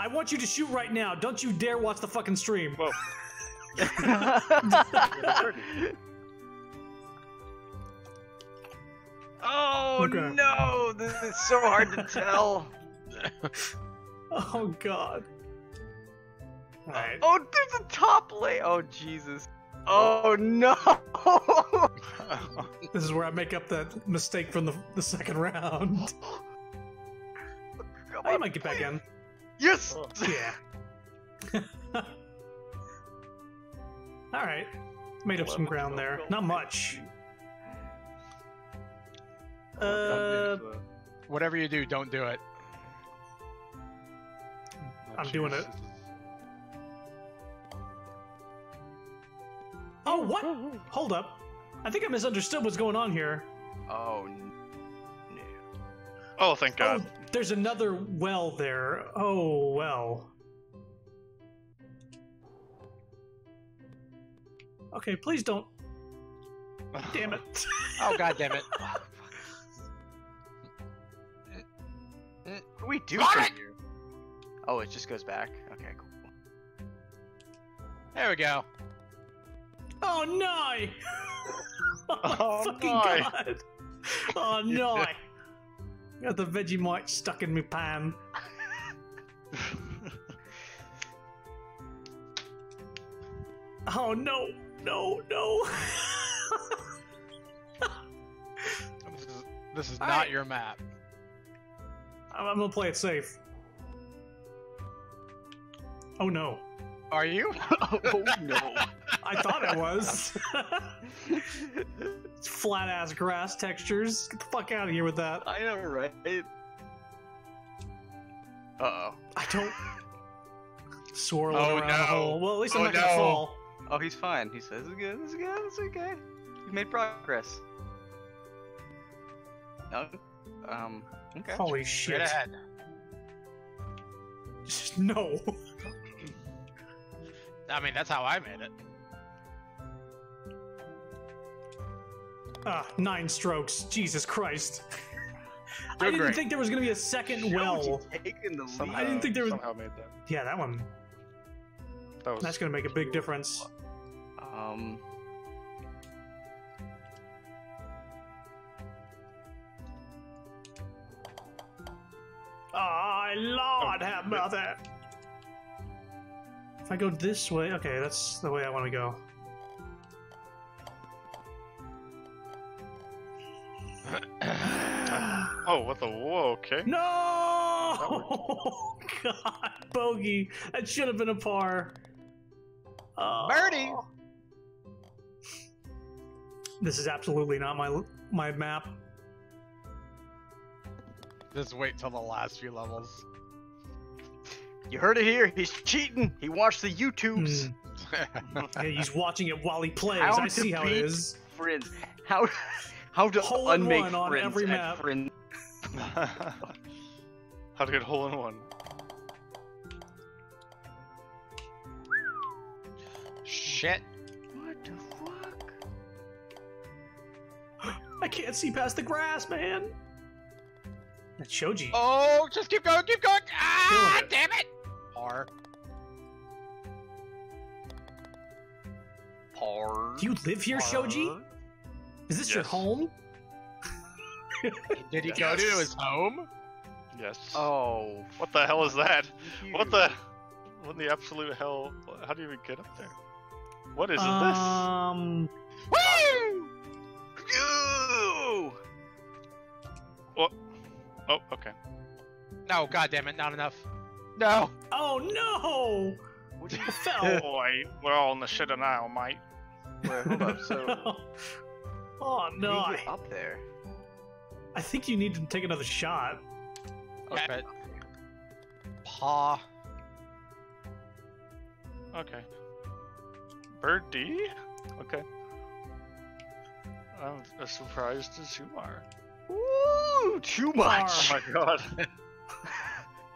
I want you to shoot right now. Don't you dare watch the fucking stream. Whoa. Oh okay. No! This is so hard to tell. Oh god. All right. Oh, there's a top lane. Oh Jesus. Oh no! This is where I make up that mistake from the second round. I might get back in. Yes! Oh, yeah. Alright. Made up some ground there. Not much. Whatever you do, don't do it. I'm doing it. Oh, what? Hold up. I think I misunderstood what's going on here. Oh, no. Oh, thank God. Oh, there's another well there. Oh, well. Okay, please don't. Damn it. Oh, God damn it. What do we do from here? Oh, it just goes back. Okay, cool. There we go. Oh, no. Oh, fucking no. God. Oh, no. Got the Vegemite stuck in me pan. Oh no, no, no! This is not your map. I'm gonna play it safe. Oh no! Are you? Oh no! I thought it was. It's flat ass grass textures. Get the fuck out of here with that. I know, right? Uh oh. I don't. Swirling around the hole. Well, at least I'm not gonna fall. Oh, he's fine. He says it's good. It's good. It's okay. You made progress. No. Okay. Holy shit! No. I mean, that's how I made it. Ah, 9 strokes. Jesus Christ. I didn't think there was going to be a second well. I didn't think there was... Somehow made that. Yeah, that one. That was... That's going to make a big difference. Oh, Lord, have mercy. If I go this way... Okay, that's the way I want to go. Oh, what the... Whoa, okay. No! Oh, God, bogey. That should have been a par. Birdie! This is absolutely not my map. Just wait till the last few levels. You heard it here. He's cheating. He watched the YouTubes. Yeah, he's watching it while he plays. How I see how it is. Friends. How to hole unmake one on friends every map. Friends. How to get hole-in-one. Shit. What the fuck? I can't see past the grass, man. That shoji. Oh, just keep going, keep going. Ah, damn it. Par. Par. Do you live here, Shoji? Is this your home? Did he go to his home? Yes. Oh. What the hell is that? What the? What in the absolute hell? How do you even get up there? What is this? Woo! You! What? Oh, okay. No, goddammit, not enough. No! Oh no! What the boy, we're all in the shit now, mate. Wait, hold up, so... Oh no! Up there. I think you need to take another shot. Okay. Paw. Okay. Birdie? Okay. I'm as surprised as you are. Ooh, too much! Oh my god.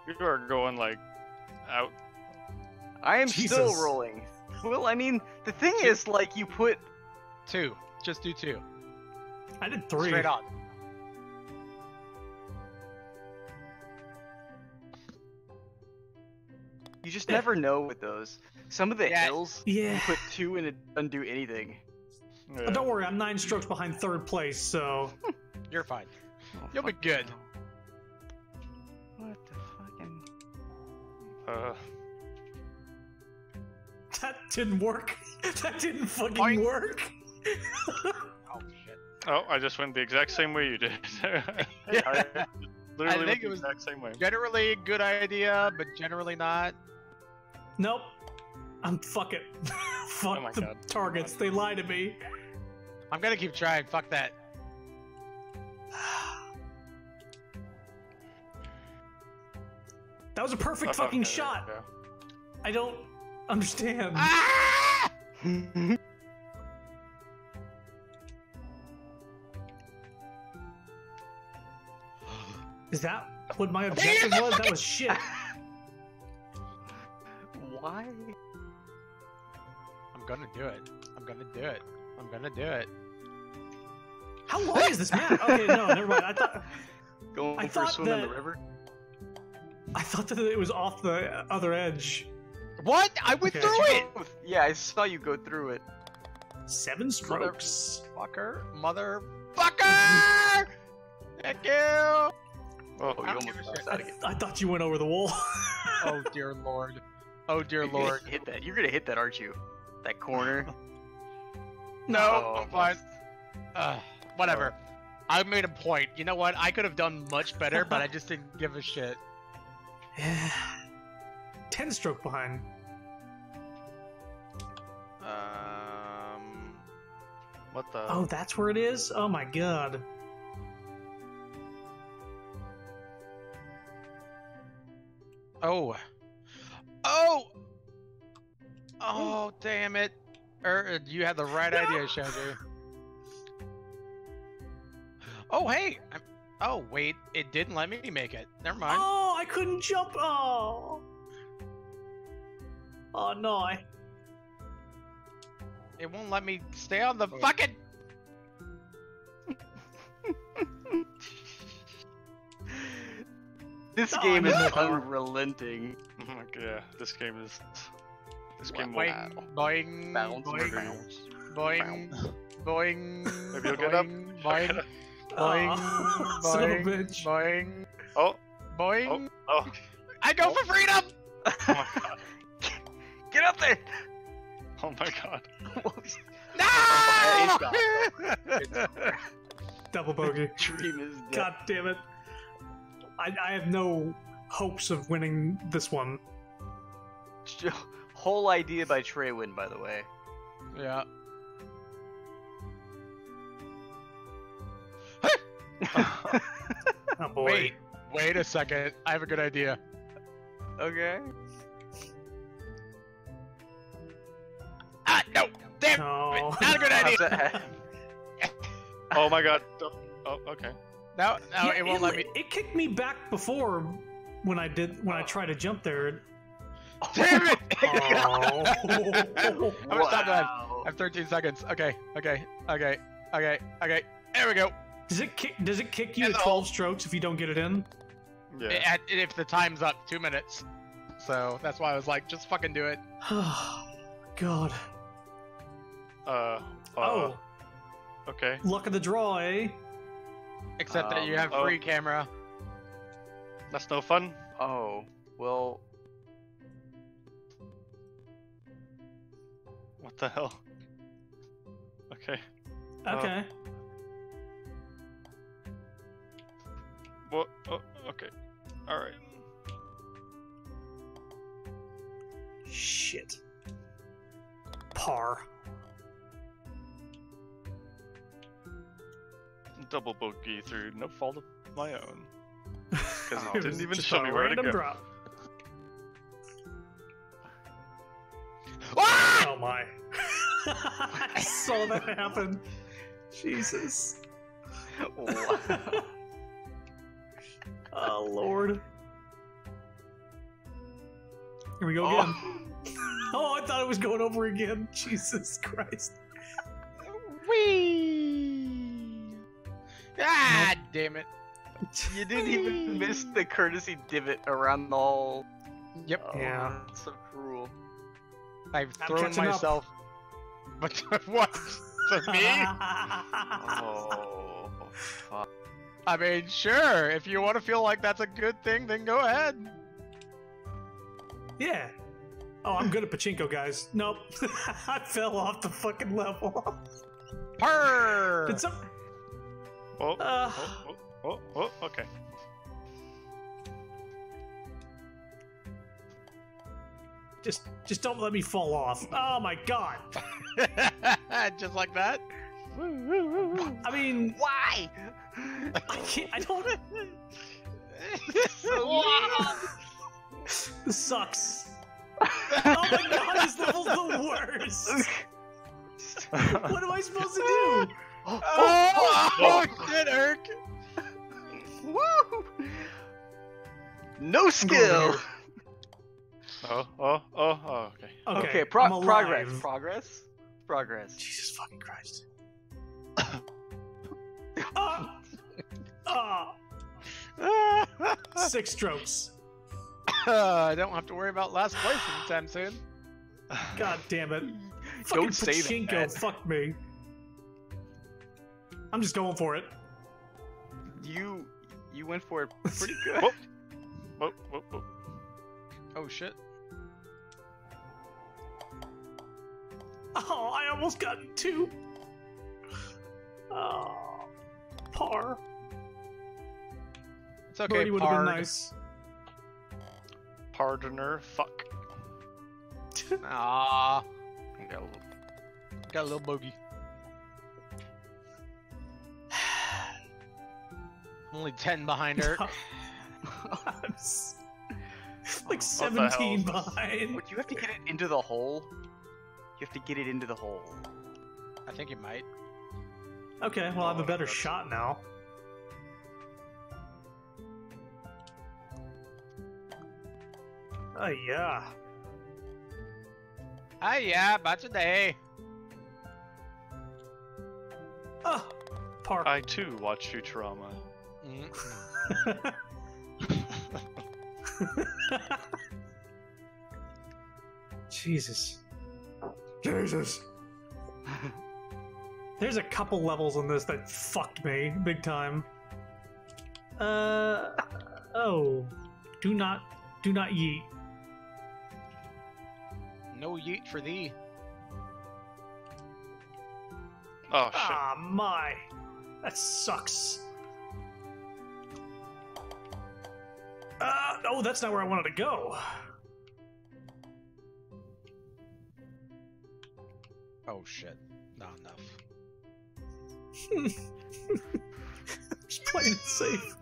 You are going, like, out. I am still rolling. Well, I mean, the thing is, like, you put... Two. Just do two. I did three. Straight on. You just never know with those. Some of the L's, you put two and it doesn't do anything. Yeah. Don't worry, I'm 9 strokes behind third place, so... You're fine. Oh, you'll be good. What the fucking... That didn't work. That didn't fucking work. Oh, shit. Oh, I just went the exact same way you did. Yeah. Literally, I think it was the exact same way. Generally a good idea, but generally not. Nope. I'm fuck it. Fuck oh the God. Targets. They lie to me. I'm gonna keep trying. Fuck that. That was a perfect fucking shot. Yeah. I don't understand. Ah! Is that what my objective was? That was shit. Why? I'm gonna do it. I'm gonna do it. I'm gonna do it. How long is this map? Okay, no, never mind. I thought going for a swim in the river. I thought that it was off the other edge. What? I went through it. Yeah, I saw you go through it. 7 strokes. Motherfucker! Thank you. Oh, you almost lost that again. I thought you went over the wall. Oh dear lord. Oh dear lord. You're gonna hit that. You're gonna hit that, aren't you? That corner. No, I'm fine. Whatever. Oh. I made a point. You know what? I could have done much better, but I just didn't give a shit. 10 stroke behind. What the? Oh, that's where it is? Oh my god. Oh. Oh! Oh, damn it. You had the right idea, Shoji. Oh, hey! Oh, wait. It didn't let me make it. Never mind. Oh, I couldn't jump. Oh. Oh, no. It won't let me stay on the fucking... This game is unrelenting. Yeah, this game is. This game will boing, bounce, boing, boing, boing. Maybe you'll get up. Boing, boing, boing, boing, boing. Oh, boing. Oh, oh. I go for freedom. Oh my god! Get up there! Oh my god! No! Double bogey. Dream is dead. God damn it! I have no hopes of winning this one. Whole idea by Treywin, by the way. Yeah. Oh boy. Wait a second. I have a good idea. Okay. Ah, no! Damn! No. Not a good idea! Oh my god. Oh, okay. No, yeah, it won't let me. It kicked me back before when I did I tried to jump there. Damn it! Oh. I'm gonna stop that. I have 13 seconds. Okay. There we go. Does it kick you at 12 strokes if you don't get it in? Yeah. If the time's up, 2 minutes. So that's why I was like, just fucking do it. God. Oh. Okay. Luck of the draw, eh? Except that you have free camera. That's no fun. Oh, well. What the hell? Okay. Okay. What? Oh, okay. All right. Shit. Par. double bogey through no fault of my own. Because it didn't even show me where to go. Drop. Oh my. I saw that happen. Jesus. Oh. Oh Lord. Here we go again. Oh. Oh, I thought it was going over again. Jesus Christ. Whee! Ah, nope. Damn it. You didn't even miss the courtesy divot around the whole... Yep. Oh, yeah. That's so cruel. I've thrown myself... Up. But what? To me? Oh, fuck. I mean, sure, if you want to feel like that's a good thing, then go ahead. Yeah. Oh, I'm good at pachinko, guys. Nope. I fell off the fucking level. Purr! Did some... Oh, okay. Just don't let me fall off. Oh my god! Just like that? I mean... Why? I can't... I don't... This sucks. Oh my god, this level's the worst! What am I supposed to do? Oh shit, Erk! Woo! No skill! Oh, okay. Okay, progress. Jesus fucking Christ. Six strokes. I don't have to worry about last place anytime soon. God damn it. Fucking don't say pachinko, that. Fuck me. I'm just going for it. You went for it pretty good. Whoa. Oh shit. Oh, I almost got two. Oh, par. It's okay, would have been nice. Pardoner, fuck. Ah, got a little bogey. Only 10 behind her. Like 17 behind. Would you have to get it into the hole? You have to get it into the hole. I think it might. Okay, well, I have a better shot now. Oh, yeah. Ah, yeah, about today. Oh, park. I too watch Futurama. Jesus. There's a couple levels in this that fucked me big time. Oh, do not yeet. No yeet for thee. Oh shit. Ah my, that sucks. Oh, that's not where I wanted to go. Oh shit! Not enough. Just playing it safe.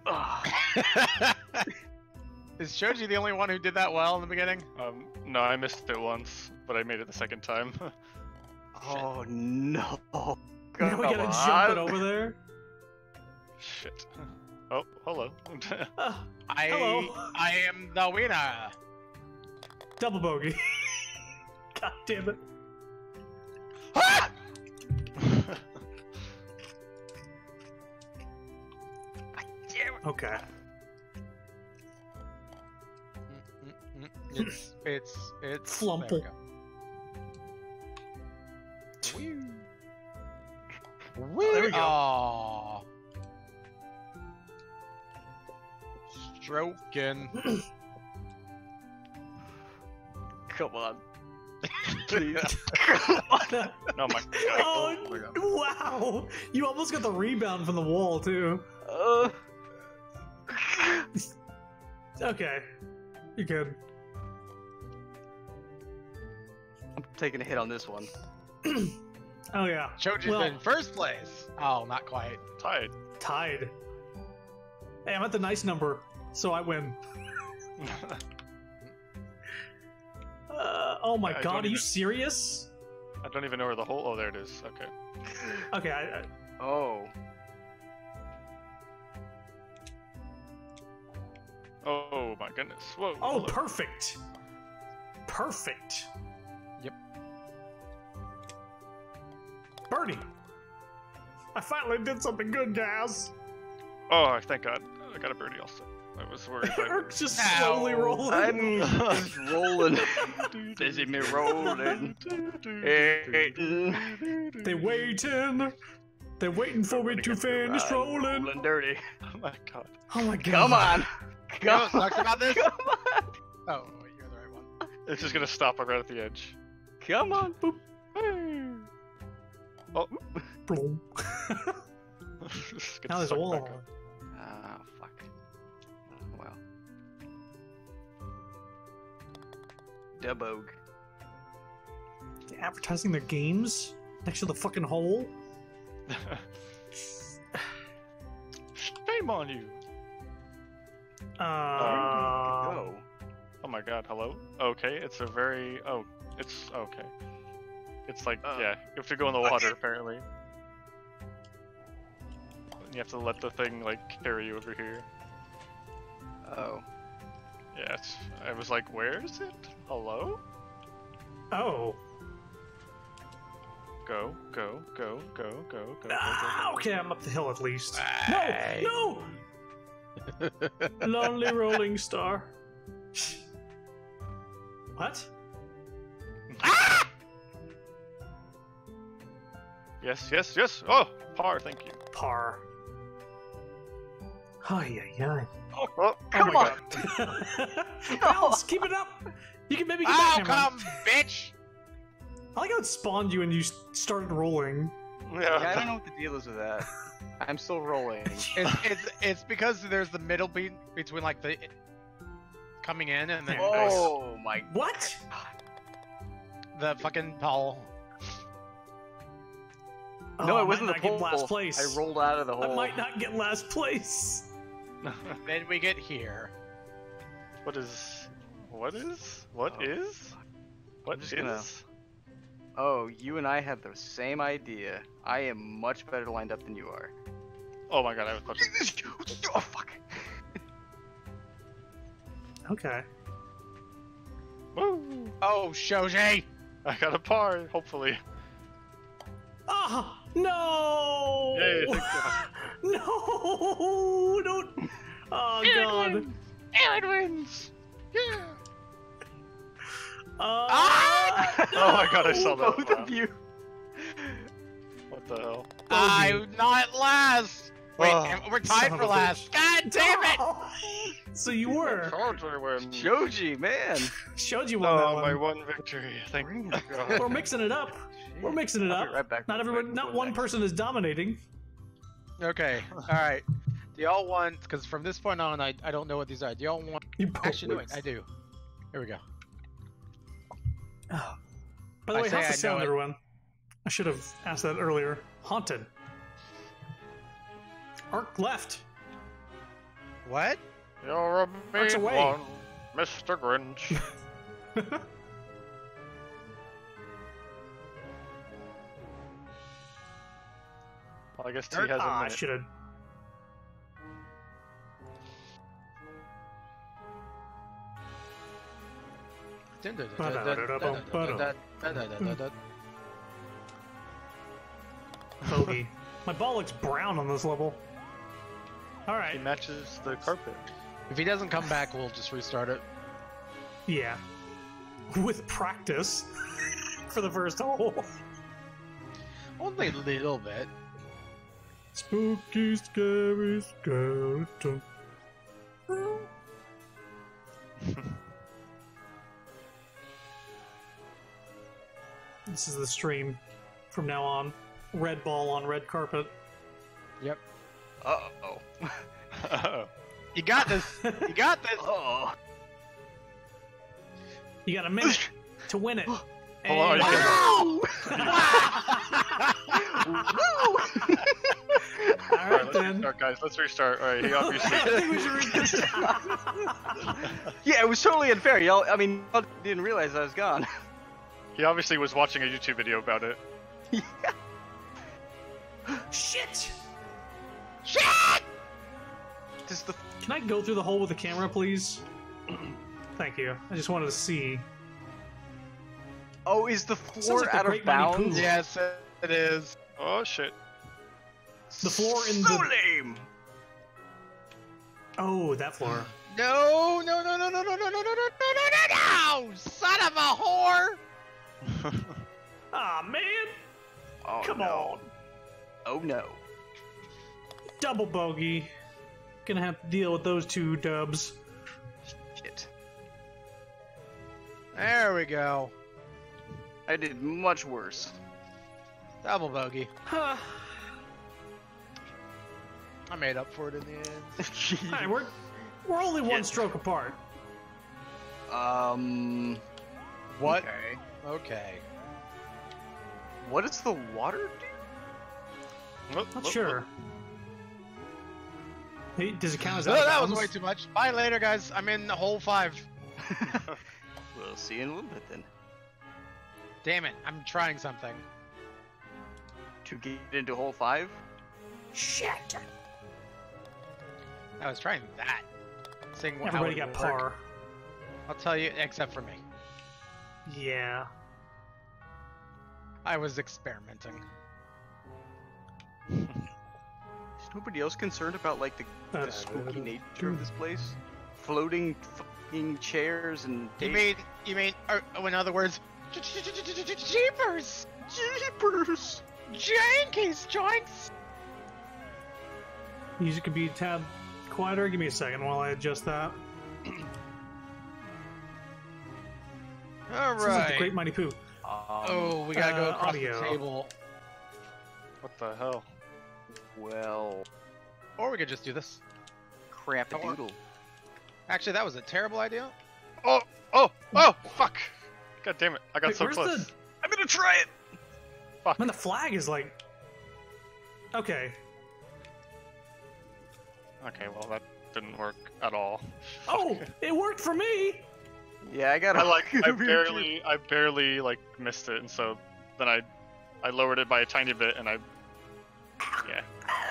Is Shoji the only one who did that well in the beginning? No, I missed it once, but I made it the second time. Oh no! God, now we gotta jump it over there. Shit. Oh, hello. I am the winner. Double bogey. God damn it. Ah! Okay. It's flumple. There we go. Oh. Stroking. Come on. Please. Oh my god. Oh my god. Wow! You almost got the rebound from the wall, too. Okay. You're good. I'm taking a hit on this one. Oh yeah. Shoji's in first place. Oh, not quite. Tied. tied. Hey, I'm at the nice number, so I win. Oh my God, are you serious? I don't even know where the hole... Oh, there it is. Okay. Okay, Oh my goodness. Whoa. Oh, hello. Perfect! Perfect! Yep. Birdie! I finally did something good, guys! Oh, thank God. I got a birdie also. I was worried. Eric's just slowly rolling. I'm just rolling. Busy me rolling. They're waiting for me to finish rolling. Rolling dirty. Oh my God. Oh my God. Come on. Come on. Talks about this. Come on. Oh, wait, you're the right one. It's just gonna stop right at the edge. Come on. Boop. Oh. Now there's a wall. Oh, fuck. Wow. Dubog. They're advertising their games next to the fucking hole. Shame on you. Oh. Oh my God. Hello. Okay. It's a very. Oh. It's okay. It's like yeah. You have to go in the water apparently. You have to let the thing like carry you over here. Oh. Yeah, I was like, where is it? Hello? Oh. Go, go, go, go, go, go, go, go. Okay, I'm up the hill at least. Bye. No! No! Lonely rolling star. What? Ah! Yes, yes, yes! Oh! Par, thank you. Par. Oh, yeah, yeah. Oh, oh, come on! Alice, keep it up! You can maybe get back. Come, bitch! I like how it spawned you and you started rolling. Yeah, I don't know what the deal is with that. I'm still rolling. It's because there's the middle beat between like the coming in and then. Oh my! What? The fucking pole. Oh, no, it wasn't the pole. Last place. I rolled out of the hole. I might not get last place. Then we get here. What is? Oh, you and I have the same idea. I am much better lined up than you are. Oh my God, I was fucking... Oh, fuck. Okay. Woo! Oh, Shoji! I got a par, hopefully. Ah! No! Yeah, no! Don't! Oh, God. Wins. Alan wins! Yeah! No! Oh my God, I saw that. Both of you. What the hell? I'm not last! Wait, we're tied for last. God damn it! Oh. So you were. Shoji, man. Shoji won that one. Oh, my one victory. Thank God. We're mixing it up. We're mixing it up. Right back not everyone, not one person is dominating. Okay, alright. Do y'all want, because from this point on, I don't know what these are. Do y'all want... You actually, wait, I do. Here we go. Oh. By the way, how's the sound, everyone? I should have asked that earlier. Haunted. Arc left. What? You're a mean one, Mr. Grinch. Well, I guess T has a minute. I should have. Bogey. My ball looks brown on this level. Alright. He matches the carpet. If he doesn't come back, we'll just restart it. Yeah. With practice. For the first hole. Only a little bit. Spooky, scary skeleton. This is the stream from now on. Red ball on red carpet. Yep. Uh-oh. Uh-oh. You got this! You got this! Uh-oh. You got a minute to win it. And... Wow! Wow! All right, let's restart, guys. Let's restart. All right, he obviously. Yeah, it was totally unfair. Y'all, I mean, y'all didn't realize I was gone. He obviously was watching a YouTube video about it. Yeah. Shit! Shit! Can I go through the hole with the camera, please? Thank you. I just wanted to see. Oh, is the floor like out of bounds? Yes, it is. Oh, shit. The floor in so the... lame! Oh, that floor. No, no, no, no, no, no, no, no, no, no, no, no, no, son of a whore! Aw, man! Oh, come on. Oh, no. Double bogey. Gonna have to deal with those two dubs. Shit. There we go. I did much worse. Double bogey. Huh. I made up for it in the end. All right, we're only one stroke apart. What? Okay. Okay. What does the water do? Not sure. Hey, does it count as that? That was way too much. Bye later, guys. I'm in the hole 5. We'll see you in a little bit then. Damn it! I'm trying something. To get into hole 5. Shit! I was trying that. Seeing everybody got par. I'll tell you, except for me. Yeah. I was experimenting. Is nobody else concerned about like the spooky nature of this place? Floating fucking chairs and. You mean? Oh, in other words, jeepers, jeepers, jankies, joints. Music could be a tad quieter. Give me a second while I adjust that. All right. Like the Great Mighty Poo. Oh, we gotta go across the table. What the hell? Well, or we could just do this. Crap-a-doodle. Actually, that was a terrible idea. Oh, oh, oh! Fuck! God damn it! I got so close. I'm gonna try it. Fuck. Man, the flag is like. Okay. Okay, well that didn't work at all. Oh, it worked for me. Yeah, I got. I barely like missed it, and so then I lowered it by a tiny bit, and I, yeah,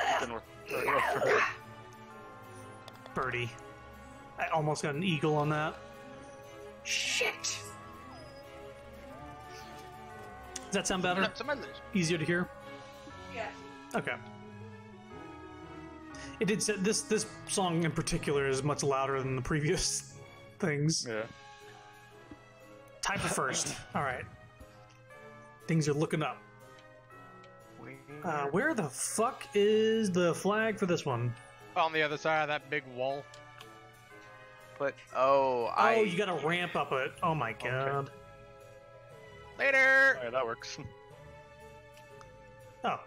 it didn't work very well for me. Birdie, I almost got an eagle on that. Shit. Does that sound better? Easier to hear? Yes. Okay. It did say this song in particular is much louder than the previous things. Yeah. Type of first. Alright. Things are looking up. Where the fuck is the flag for this one? On the other side of that big wall. But oh, you gotta ramp up it. Oh my god. Okay. Later! Alright, that works. Oh.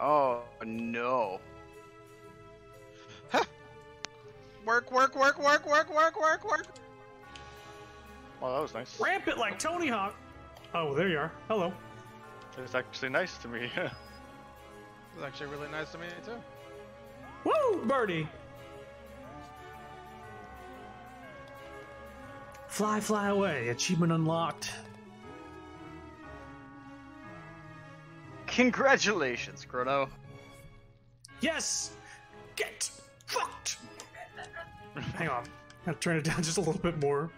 Oh no! Huh. Work, work, work, work, work, work, work, work. Oh, that was nice. Ramp it like Tony Hawk. Oh, there you are. Hello. It's actually nice to me. It's actually really nice to me too. Woo, birdie! Fly, fly away. Achievement unlocked. Congratulations, Chrono. Yes! Get fucked! Hang on. I'll turn it down just a little bit more.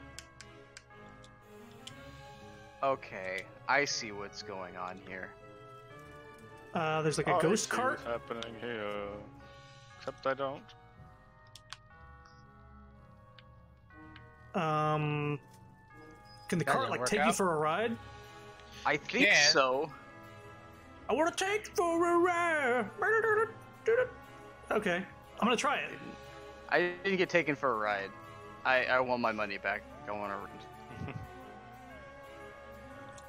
Okay, I see what's going on here. There's like a ghost cart? What's happening here? Except I don't. Can the cart like take you for a ride? I think so. I want to take for a ride. Okay, I'm gonna try it. I didn't get taken for a ride. I want my money back. I want to.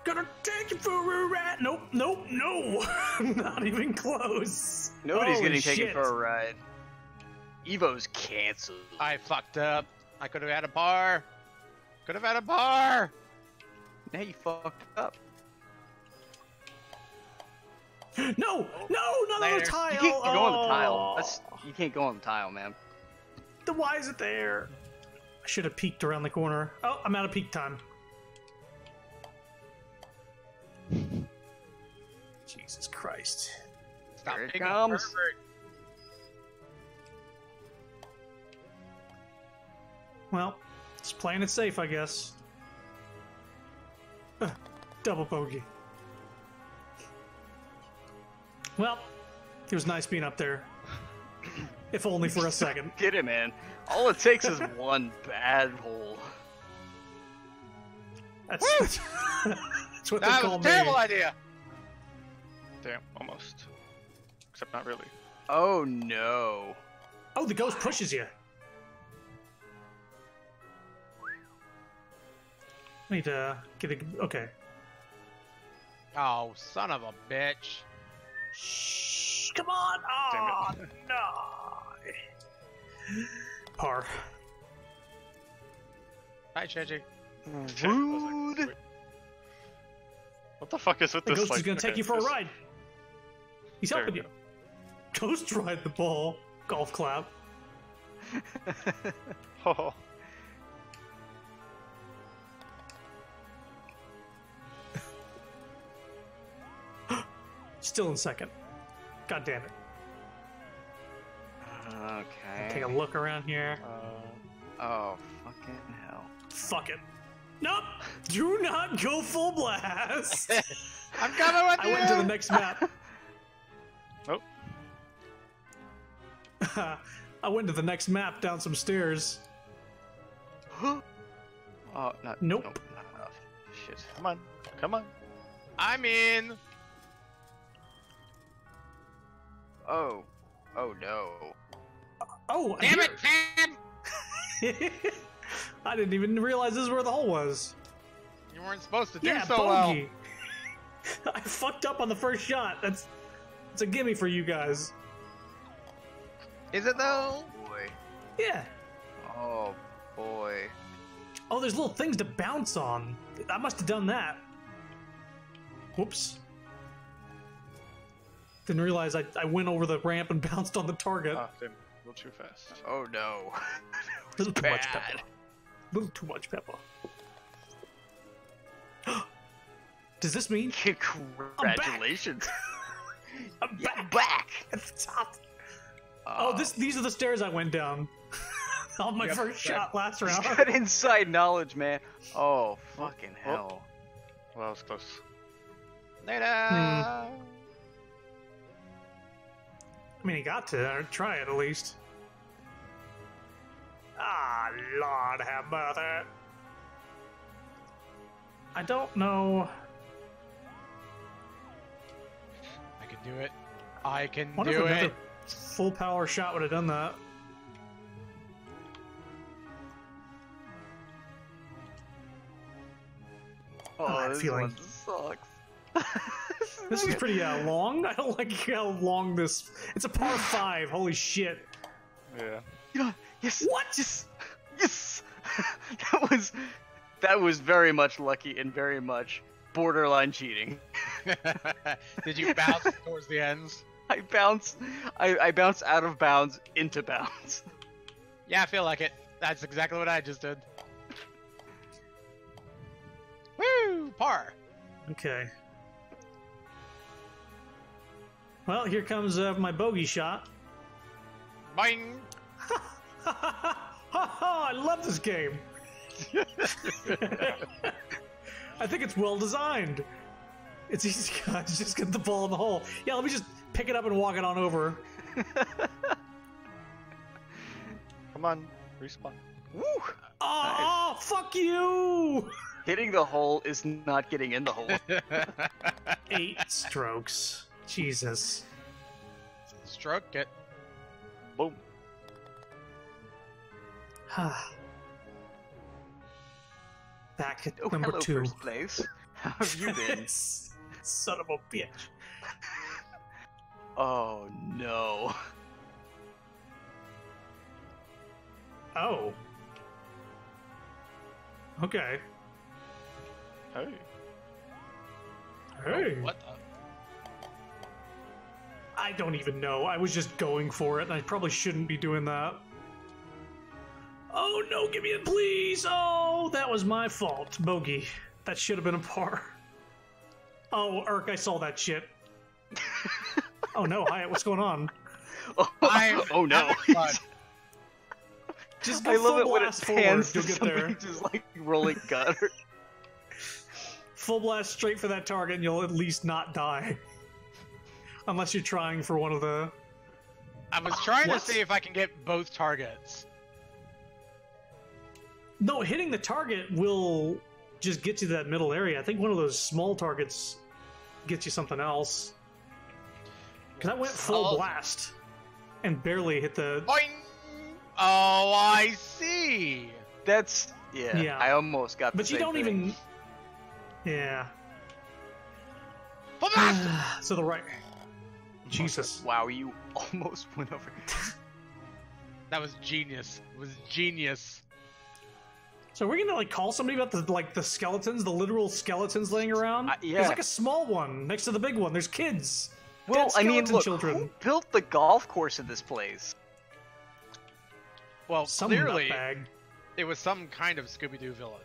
Gonna take you for a ride. Nope, nope, no. Not even close. Nobody's getting taken for a ride. Evo's canceled. I fucked up. I could have had a bar. Could have had a bar. Now you fucked up. No! No! Not on the tile! You can't go on the tile. That's, you can't go on the tile, man. Then why is it there? I should have peeked around the corner. Oh, I'm out of peek time. Jesus Christ. Stop here it comes. Perfect. Well, it's playing it safe, I guess. Double bogey. Well, it was nice being up there. If only for a second. Get it, man. All it takes is one bad hole. That's, that's what they call me. That was a terrible idea! Damn, almost. Except not really. Oh, no. Oh, the ghost pushes you. I need to get a... Okay. Oh, son of a bitch. Shh, come on! Oh, no! Par. Hi, Cheji. Rude! What the fuck is with this? The ghost is gonna take you for a ride. He's helping you. Ghost ride the ball. Golf clap. Oh. Still in second. God damn it. Okay. Take a look around here. Oh, fucking hell. Fuck it. Nope! Do not go full blast! I'm coming with you! I went to the next map. Nope. I went to the next map down some stairs. Oh, not, nope. Not enough. Shit. Come on. Come on. I'm in! Oh. Oh, no. Oh, damn it, Ted! I didn't even realize this is where the hole was. You weren't supposed to do so bogey. Well. I fucked up on the first shot. That's a gimme for you guys. Is it, though? Oh, boy. Yeah. Oh, boy. Oh, there's little things to bounce on. I must have done that. Whoops. Didn't realize I went over the ramp and bounced on the target. Ah, damn. A little too fast. Oh no. A little too much pepper. A little too much pepper. Does this mean? Congratulations. I'm back. I'm back at the top. Oh, these are the stairs I went down. On my first shot last round. That inside knowledge, man. Oh, fucking hell. Oh. Well, that was close. Later. I mean, he got to try it at least. Ah, Lord have mercy. I don't know. I can do it. I can do it. Full power shot would have done that. Oh, this one sucks. This is pretty long. I don't like how long this. It's a par 5. Holy shit. Yeah. You know, yes. What? Yes. Yes. That was very much lucky and very much borderline cheating. Did you bounce towards the ends? I bounced out of bounds into bounds. Yeah, I feel like it. That's exactly what I just did. Woo! Par. Okay. Well, here comes my bogey shot. Bang! I love this game. I think it's well designed. It's easy, guys. Just get the ball in the hole. Yeah, let me just pick it up and walk it on over. Come on, respawn. Woo! Oh, nice. Fuck you! Hitting the hole is not getting in the hole. 8 strokes. Jesus. Stroke it. Boom. Back at number 2. First place. How have you been? Son of a bitch. Oh no. Oh. Okay. Hey. Hey. Oh, what the? I don't even know. I was just going for it, and I probably shouldn't be doing that. Oh, no, give me a please. Oh, that was my fault. Bogey. That should have been a par. Oh, Urk, I saw that shit. Oh, no, Hyatt, what's going on? Oh, no. Just I love it when it pans to get there. Just like rolling gutter. Full blast straight for that target, and you'll at least not die. Unless you're trying for one of the... I was trying to see if I can get both targets. No, hitting the target will just get you to that middle area. I think one of those small targets gets you something else. Because I went full blast and barely hit the... Boing! Oh, I see! That's... Yeah, yeah. I almost got the But you don't thing. Even... Yeah. Full blast! So the right... Jesus. Wow, you almost went over. That was genius. It was genius. So we're gonna like call somebody about the like the skeletons, the literal skeletons laying around. Yeah. There's like a small one next to the big one. There's kids. Well, I mean, look, children. Who built the golf course in this place? Well, some clearly it was some kind of Scooby-Doo villain.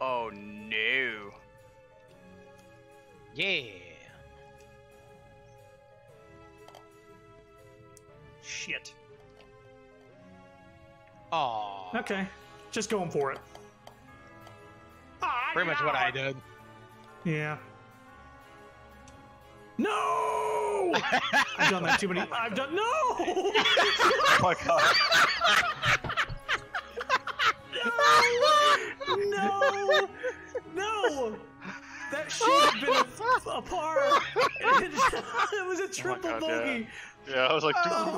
Oh no. Yeah. Shit. Oh. Okay. Just going for it. Pretty much what I did. Yeah. No! I've done that too many. I've done no! Oh my god. No! No! No! That should have been a par. It was a triple bogey. Yeah. I was like, oh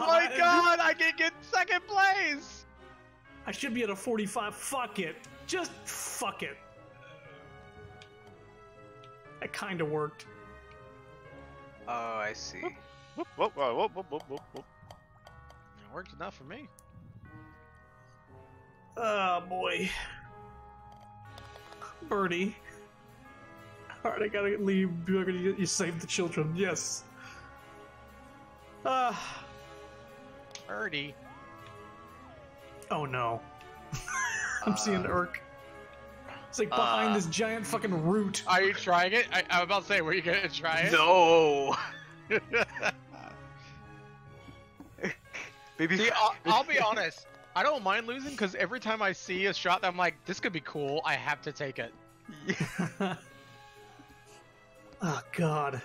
my god, I did get second place. I should be at a 45. Fuck it. Just fuck it. That kind of worked. Oh, I see. It worked enough for me. Oh, boy. Birdie. Alright, I gotta leave. You saved the children. Yes. Birdie. Oh no. I'm seeing Urk. It's like behind this giant fucking root. Are you trying it? I was about to say, were you gonna try it? No. Maybe. See, I'll be honest. I don't mind losing because every time I see a shot that I'm like, this could be cool, I have to take it. Yeah. Oh, God.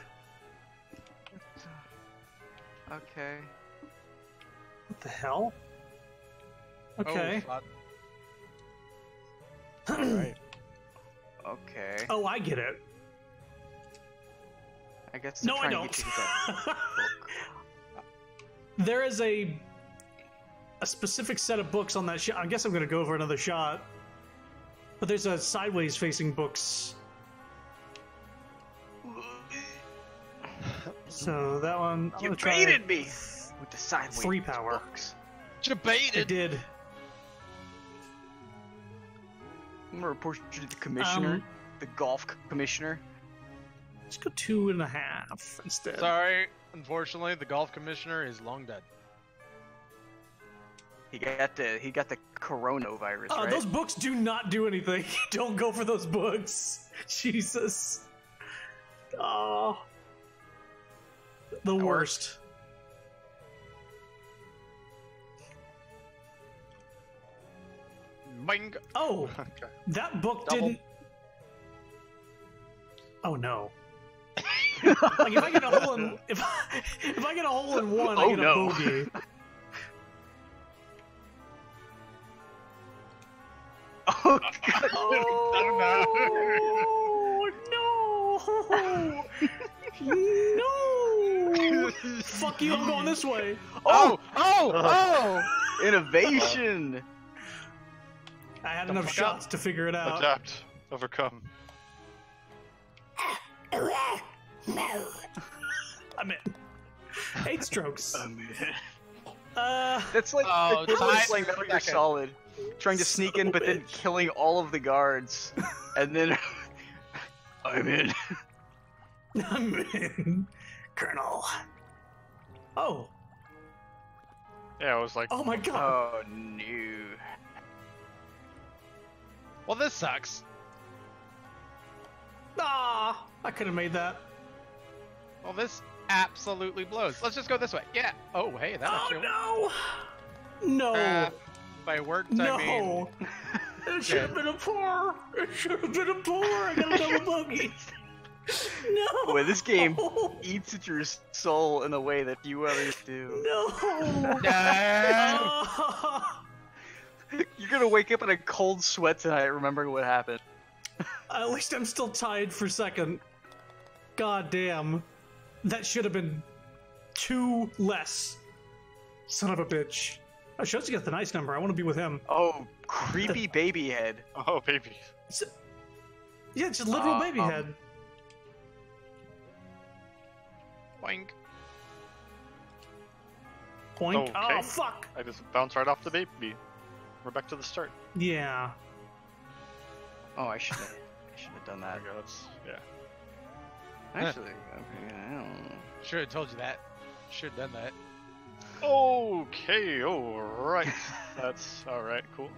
Okay. What the hell? Okay. Oh, right. Okay. Oh, I get it. I guess. No, I don't. There is a specific set of books on that shot. I guess I'm going to go for another shot. But there's a sideways facing books. So that one, I'm gonna try. You baited me with the sideways. 3 power. You baited. I did. I'm gonna report you to the commissioner, the golf commissioner. Let's go 2.5 instead. Sorry, unfortunately, the golf commissioner is long dead. He got the coronavirus. Oh, right? Those books do not do anything. Don't go for those books. Jesus. Oh. The worst. Bing. Oh, that book didn't. Oh no! Like if I get a hole in, if I get a hole in one, I get a bogey. Oh god! Oh no! No! Fuck you, I'm going this way. Oh! Innovation! I had enough shots to figure it out. Adapt. Overcome. No. I'm in. 8 strokes. I'm in. That's like playing Metal Gear Solid. Trying to sneak in, but then killing all of the guards. And then... I'm in. Colonel. Oh. Yeah, I was like, oh my god. Oh no. Well, this sucks. Ah, I could have made that. Well, this absolutely blows. Let's just go this way. Yeah. Oh, hey, that actually worked. No. By worked, no. I mean. It should have been a pour. It should have been a pour. I got a double bogey. No. Boy, this game eats at your soul in a way that few others do. No. No. You're gonna wake up in a cold sweat tonight remembering what happened. At least I'm still tied for second. God damn. That should have been two less. Son of a bitch. I should have got the nice number. I want to be with him. Oh, creepy baby head. Oh, baby. It's a, yeah, it's a literal baby head. Boink. Boink. Okay. Oh, fuck. I just bounced right off the baby. We're back to the start. Yeah. Oh, I should have done that. There we go. That's, yeah. Actually, okay, I don't know. Should have told you that. Should have done that. Okay, alright. That's alright, cool.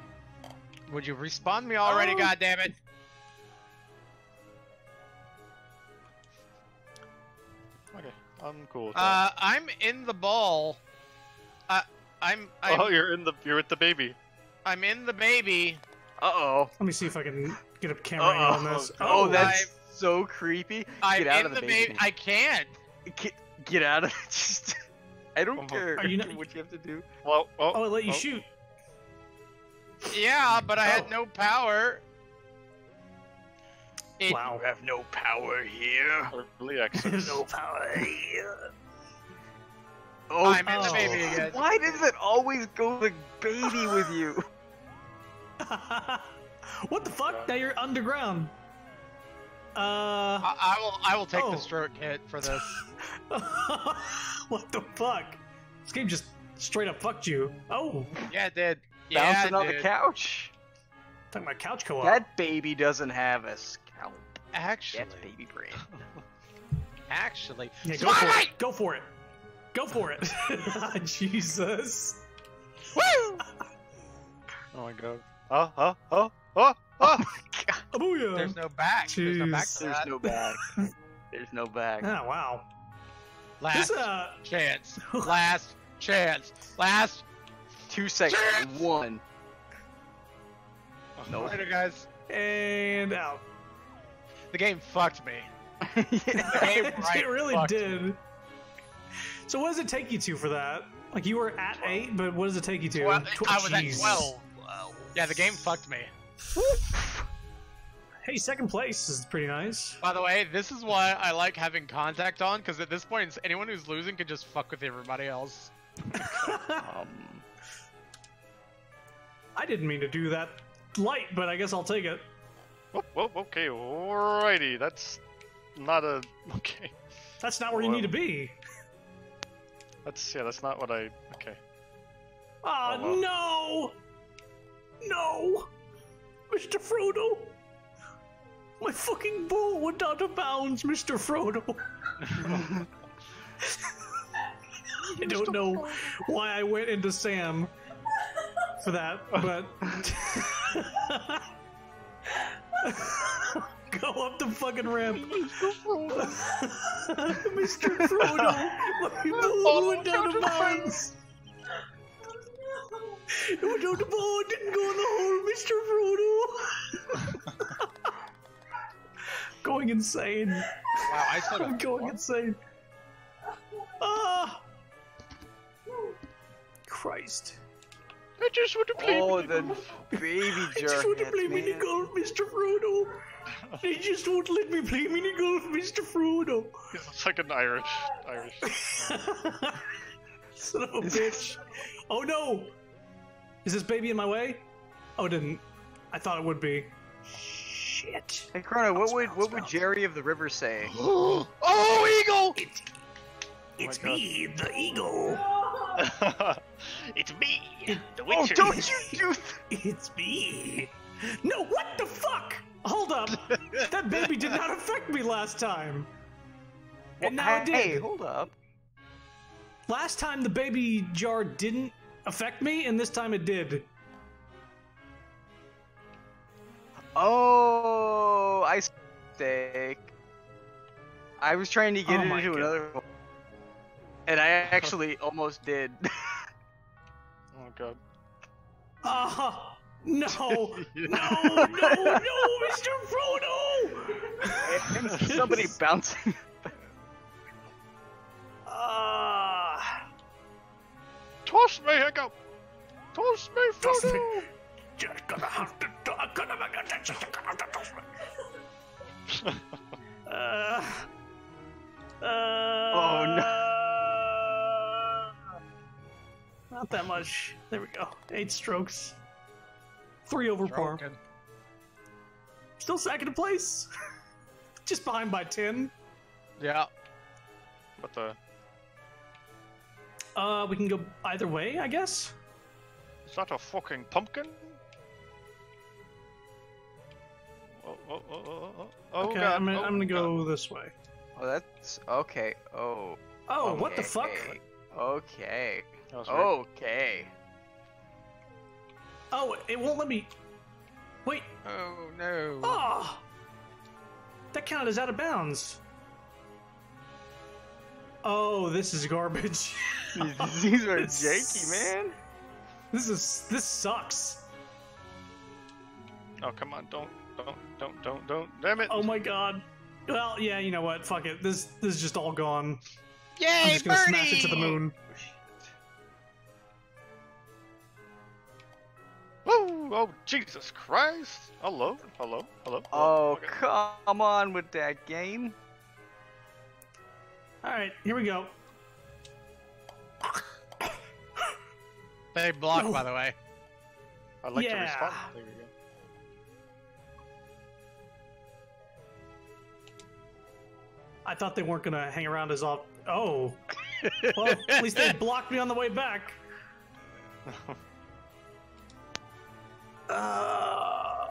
Would you respawn me already, goddammit? Okay, I'm cool with that. I'm in the ball. Oh, you're with the baby. I'm in the baby. Uh-oh. Let me see if I can get a camera angle on this. Oh, that's so creepy. I'm in the baby. I can't. Get out of it. Just... I don't care what you have to do. Well, I let you shoot. Yeah, but I had no power. Wow. You have no power here. There's no power here. Oh, I'm in the baby again. Why does it always go the baby with you? What the fuck? Now you're underground. I will take the stroke hit for this. What the fuck? This game just straight up fucked you. Oh. Yeah, it did. Bouncing on the couch. Talking about couch co-op. That baby doesn't have a scalp. Actually. That's baby brain. Actually. Yeah, go for it. Go for it. Go for it. Jesus. Woo! Oh my god. Oh my god. Booyah. There's no back. Jeez. There's no back to that. There's no back. There's no back. Oh, wow. Last chance. Last chance. Last 2 seconds. Chance. One. Oh, no. Later, guys. And out. The game fucked me. Yeah. The game it really did. Me. So what does it take you to for that? Like, you were at 8, but what does it take you to? I was at 12. Wow. Yeah, the game fucked me. Hey, second place is pretty nice. By the way, this is why I like having contact on, because at this point, anyone who's losing can just fuck with everybody else. I didn't mean to do that light, but I guess I'll take it. Whoop, whoop, okay, alrighty. That's not a... Okay. That's not where you need to be. That's... Yeah, that's not what I... Okay. Oh, no! No! Mr. Frodo! My fucking ball went out of bounds, Mr. Frodo. I don't know why I went into Sam for that, but go up the fucking ramp. Mr. Frodo. Mr. Frodo, my ball went out of bounds. It went out of bounds, didn't go in the hole, Mr. Frodo. Going insane. Wow, I'm going insane. Ah! Christ. I just want to play mini-golf. Oh, the baby jerk. I just want to play mini-golf, Mr. Frodo. They just won't let me play mini-golf, Mr. Frodo. It's like an Irish. Son of a bitch. Oh, no! Is this baby in my way? Oh, it didn't. I thought it would be. Shit. Hey, Chrono, what would Jerry of the River say? Oh, eagle! It's me, the eagle. It's me, the witcher. Oh, don't you do that. It's me. No, what the fuck? Hold up. That baby did not affect me last time. And now it did. Hey, hold up. Last time the baby jar didn't affect me, and this time it did. Oh, I mistake. I was trying to get into another one, and I actually almost did. Oh god. No! No! No! No! Mr. Frodo! And somebody bouncing. Toss me, Hiccup! Toss me, Frodo! Toss me. Just gonna have to. Toss me. Oh no! Not that much. There we go. 8 strokes. 3 over par. Still second in place. Just behind by 10. Yeah. What the? We can go either way, I guess. Is that a fucking pumpkin? Oh, okay, God. I'm gonna go this way. Oh, that's okay. Oh. Oh, okay. What the fuck? Okay. Okay. Oh, it won't let me. Wait. Oh no. Oh. That counted as out of bounds. Oh, this is garbage. These are janky, man. This sucks. Oh come on! Don't! Damn it! Oh my god! Well, yeah, you know what? Fuck it. This is just all gone. Yay, I'm just gonna smash it to the moon. Woo! Oh Jesus Christ! Hello, hello, hello. Oh okay. Come on with that game! All right, here we go. They block, by the way. I'd like to respond. There we go. I thought they weren't gonna hang around as often. Oh, well, at least they blocked me on the way back. No,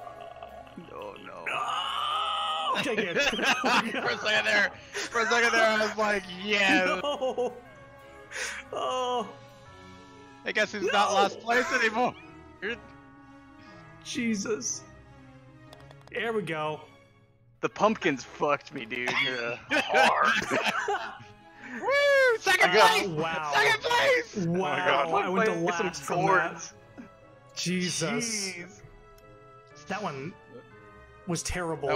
no. No! Take it. For a second there, I was like, yeah. No. Oh. I guess he's not last place anymore. Jesus. There we go. The pumpkins fucked me, dude. Hard. Woo! Second place! Wow. Second place! Wow. Oh my God. I went to last from that. Jesus. Jeez. That one was terrible.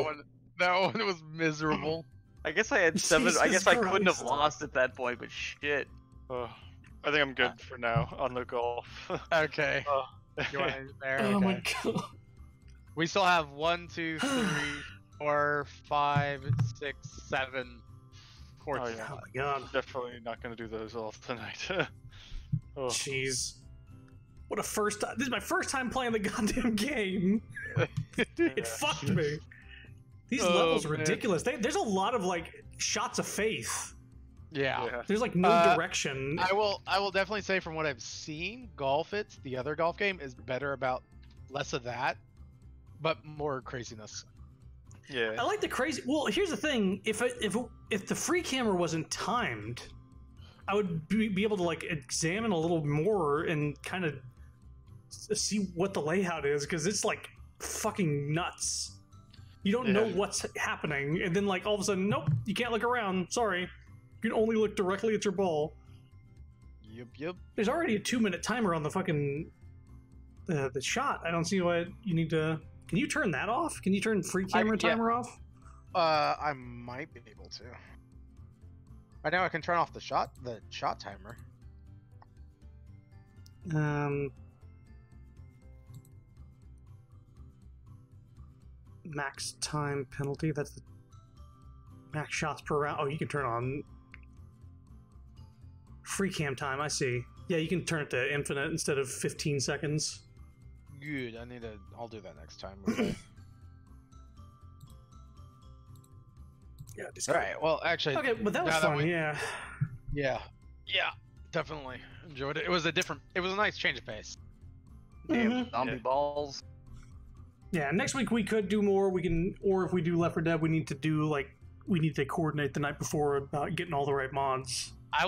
That one was miserable. I guess I had 7. Jesus Christ. I couldn't have lost at that point, but shit. I think I'm good for now on the golf. Okay. Oh my God. We still have 1, 2, 3. 4, 5, 6, 7 courts. Oh, yeah. Oh my god. I'm definitely not gonna do those all tonight. Oh. Jeez. What a first time. This is my first time playing the goddamn game. It fucked me. These levels are ridiculous. There's a lot of like shots of faith. Yeah. There's like no direction. I will definitely say from what I've seen, Golf It's, the other golf game, is better about less of that, but more craziness. Yeah. I like the crazy. Well, here's the thing: if the free camera wasn't timed, I would be able to like examine a little more and kind of see what the layout is, because it's like fucking nuts. You don't know what's happening, and then like all of a sudden, nope, you can't look around. Sorry, you can only look directly at your ball. Yep. There's already a 2-minute timer on the fucking the shot. I don't see why you need to. Can you turn that off? Can you turn free camera timer off? I might be able to. Right now I can turn off the shot timer. Max time penalty, that's the max shots per round. Oh, you can turn on free cam time, I see. Yeah, you can turn it to infinite instead of 15 seconds. Good, I'll do that next time. Okay? Yeah, Discord. All right, well, actually... Okay, but that was fun, Yeah, definitely. Enjoyed it. It was a nice change of pace. Damn, zombie balls. Yeah, next week we could do more. Or if we do Left 4 Dead, we need to do, like, we need to coordinate the night before about getting all the right mods. I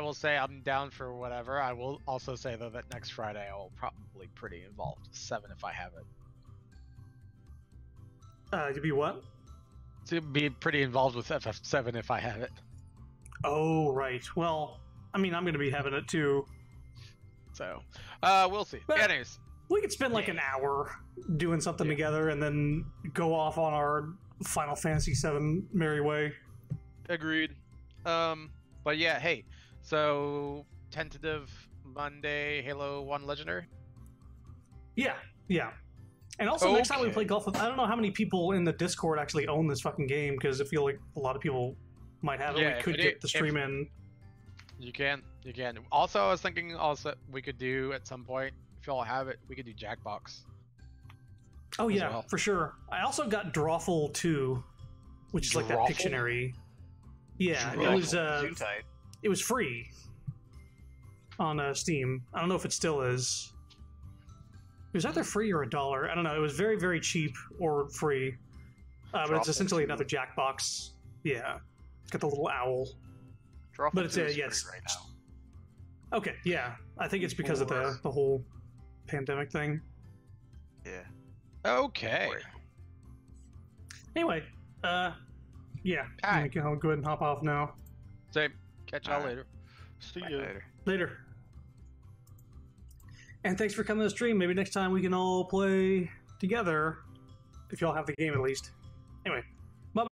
will say I'm down for whatever. I will also say though that next Friday I will probably be pretty involved. 7 if I have it. To be what? To be pretty involved with FF7 if I have it. Oh right. Well, I mean I'm gonna be having it too. So, we'll see. But anyways, we could spend like an hour doing something together and then go off on our Final Fantasy VII merry way. Agreed. But yeah, hey, so tentative Monday Halo 1 Legendary? Yeah, yeah. And also next time we play golf, I don't know how many people in the Discord actually own this fucking game, because I feel like a lot of people might have it. Yeah, we could get the stream in. You can, you can. Also, I was thinking also we could do at some point, if y'all have it, we could do Jackbox. Oh yeah, well, for sure. I also got Drawful 2, which is like that Pictionary. Yeah, it was free on Steam. I don't know if it still is. It was either free or $1. I don't know. It was very, very cheap or free. But it's essentially another Jackbox. Yeah, it's got the little owl. Drawful but it's free right now. Okay, yeah, I think it's because of the whole pandemic thing. Yeah. Okay. Anyway, yeah. I'll go ahead and hop off now. Same. Catch y'all later. See you later. Later. And thanks for coming to the stream. Maybe next time we can all play together. If y'all have the game at least. Anyway.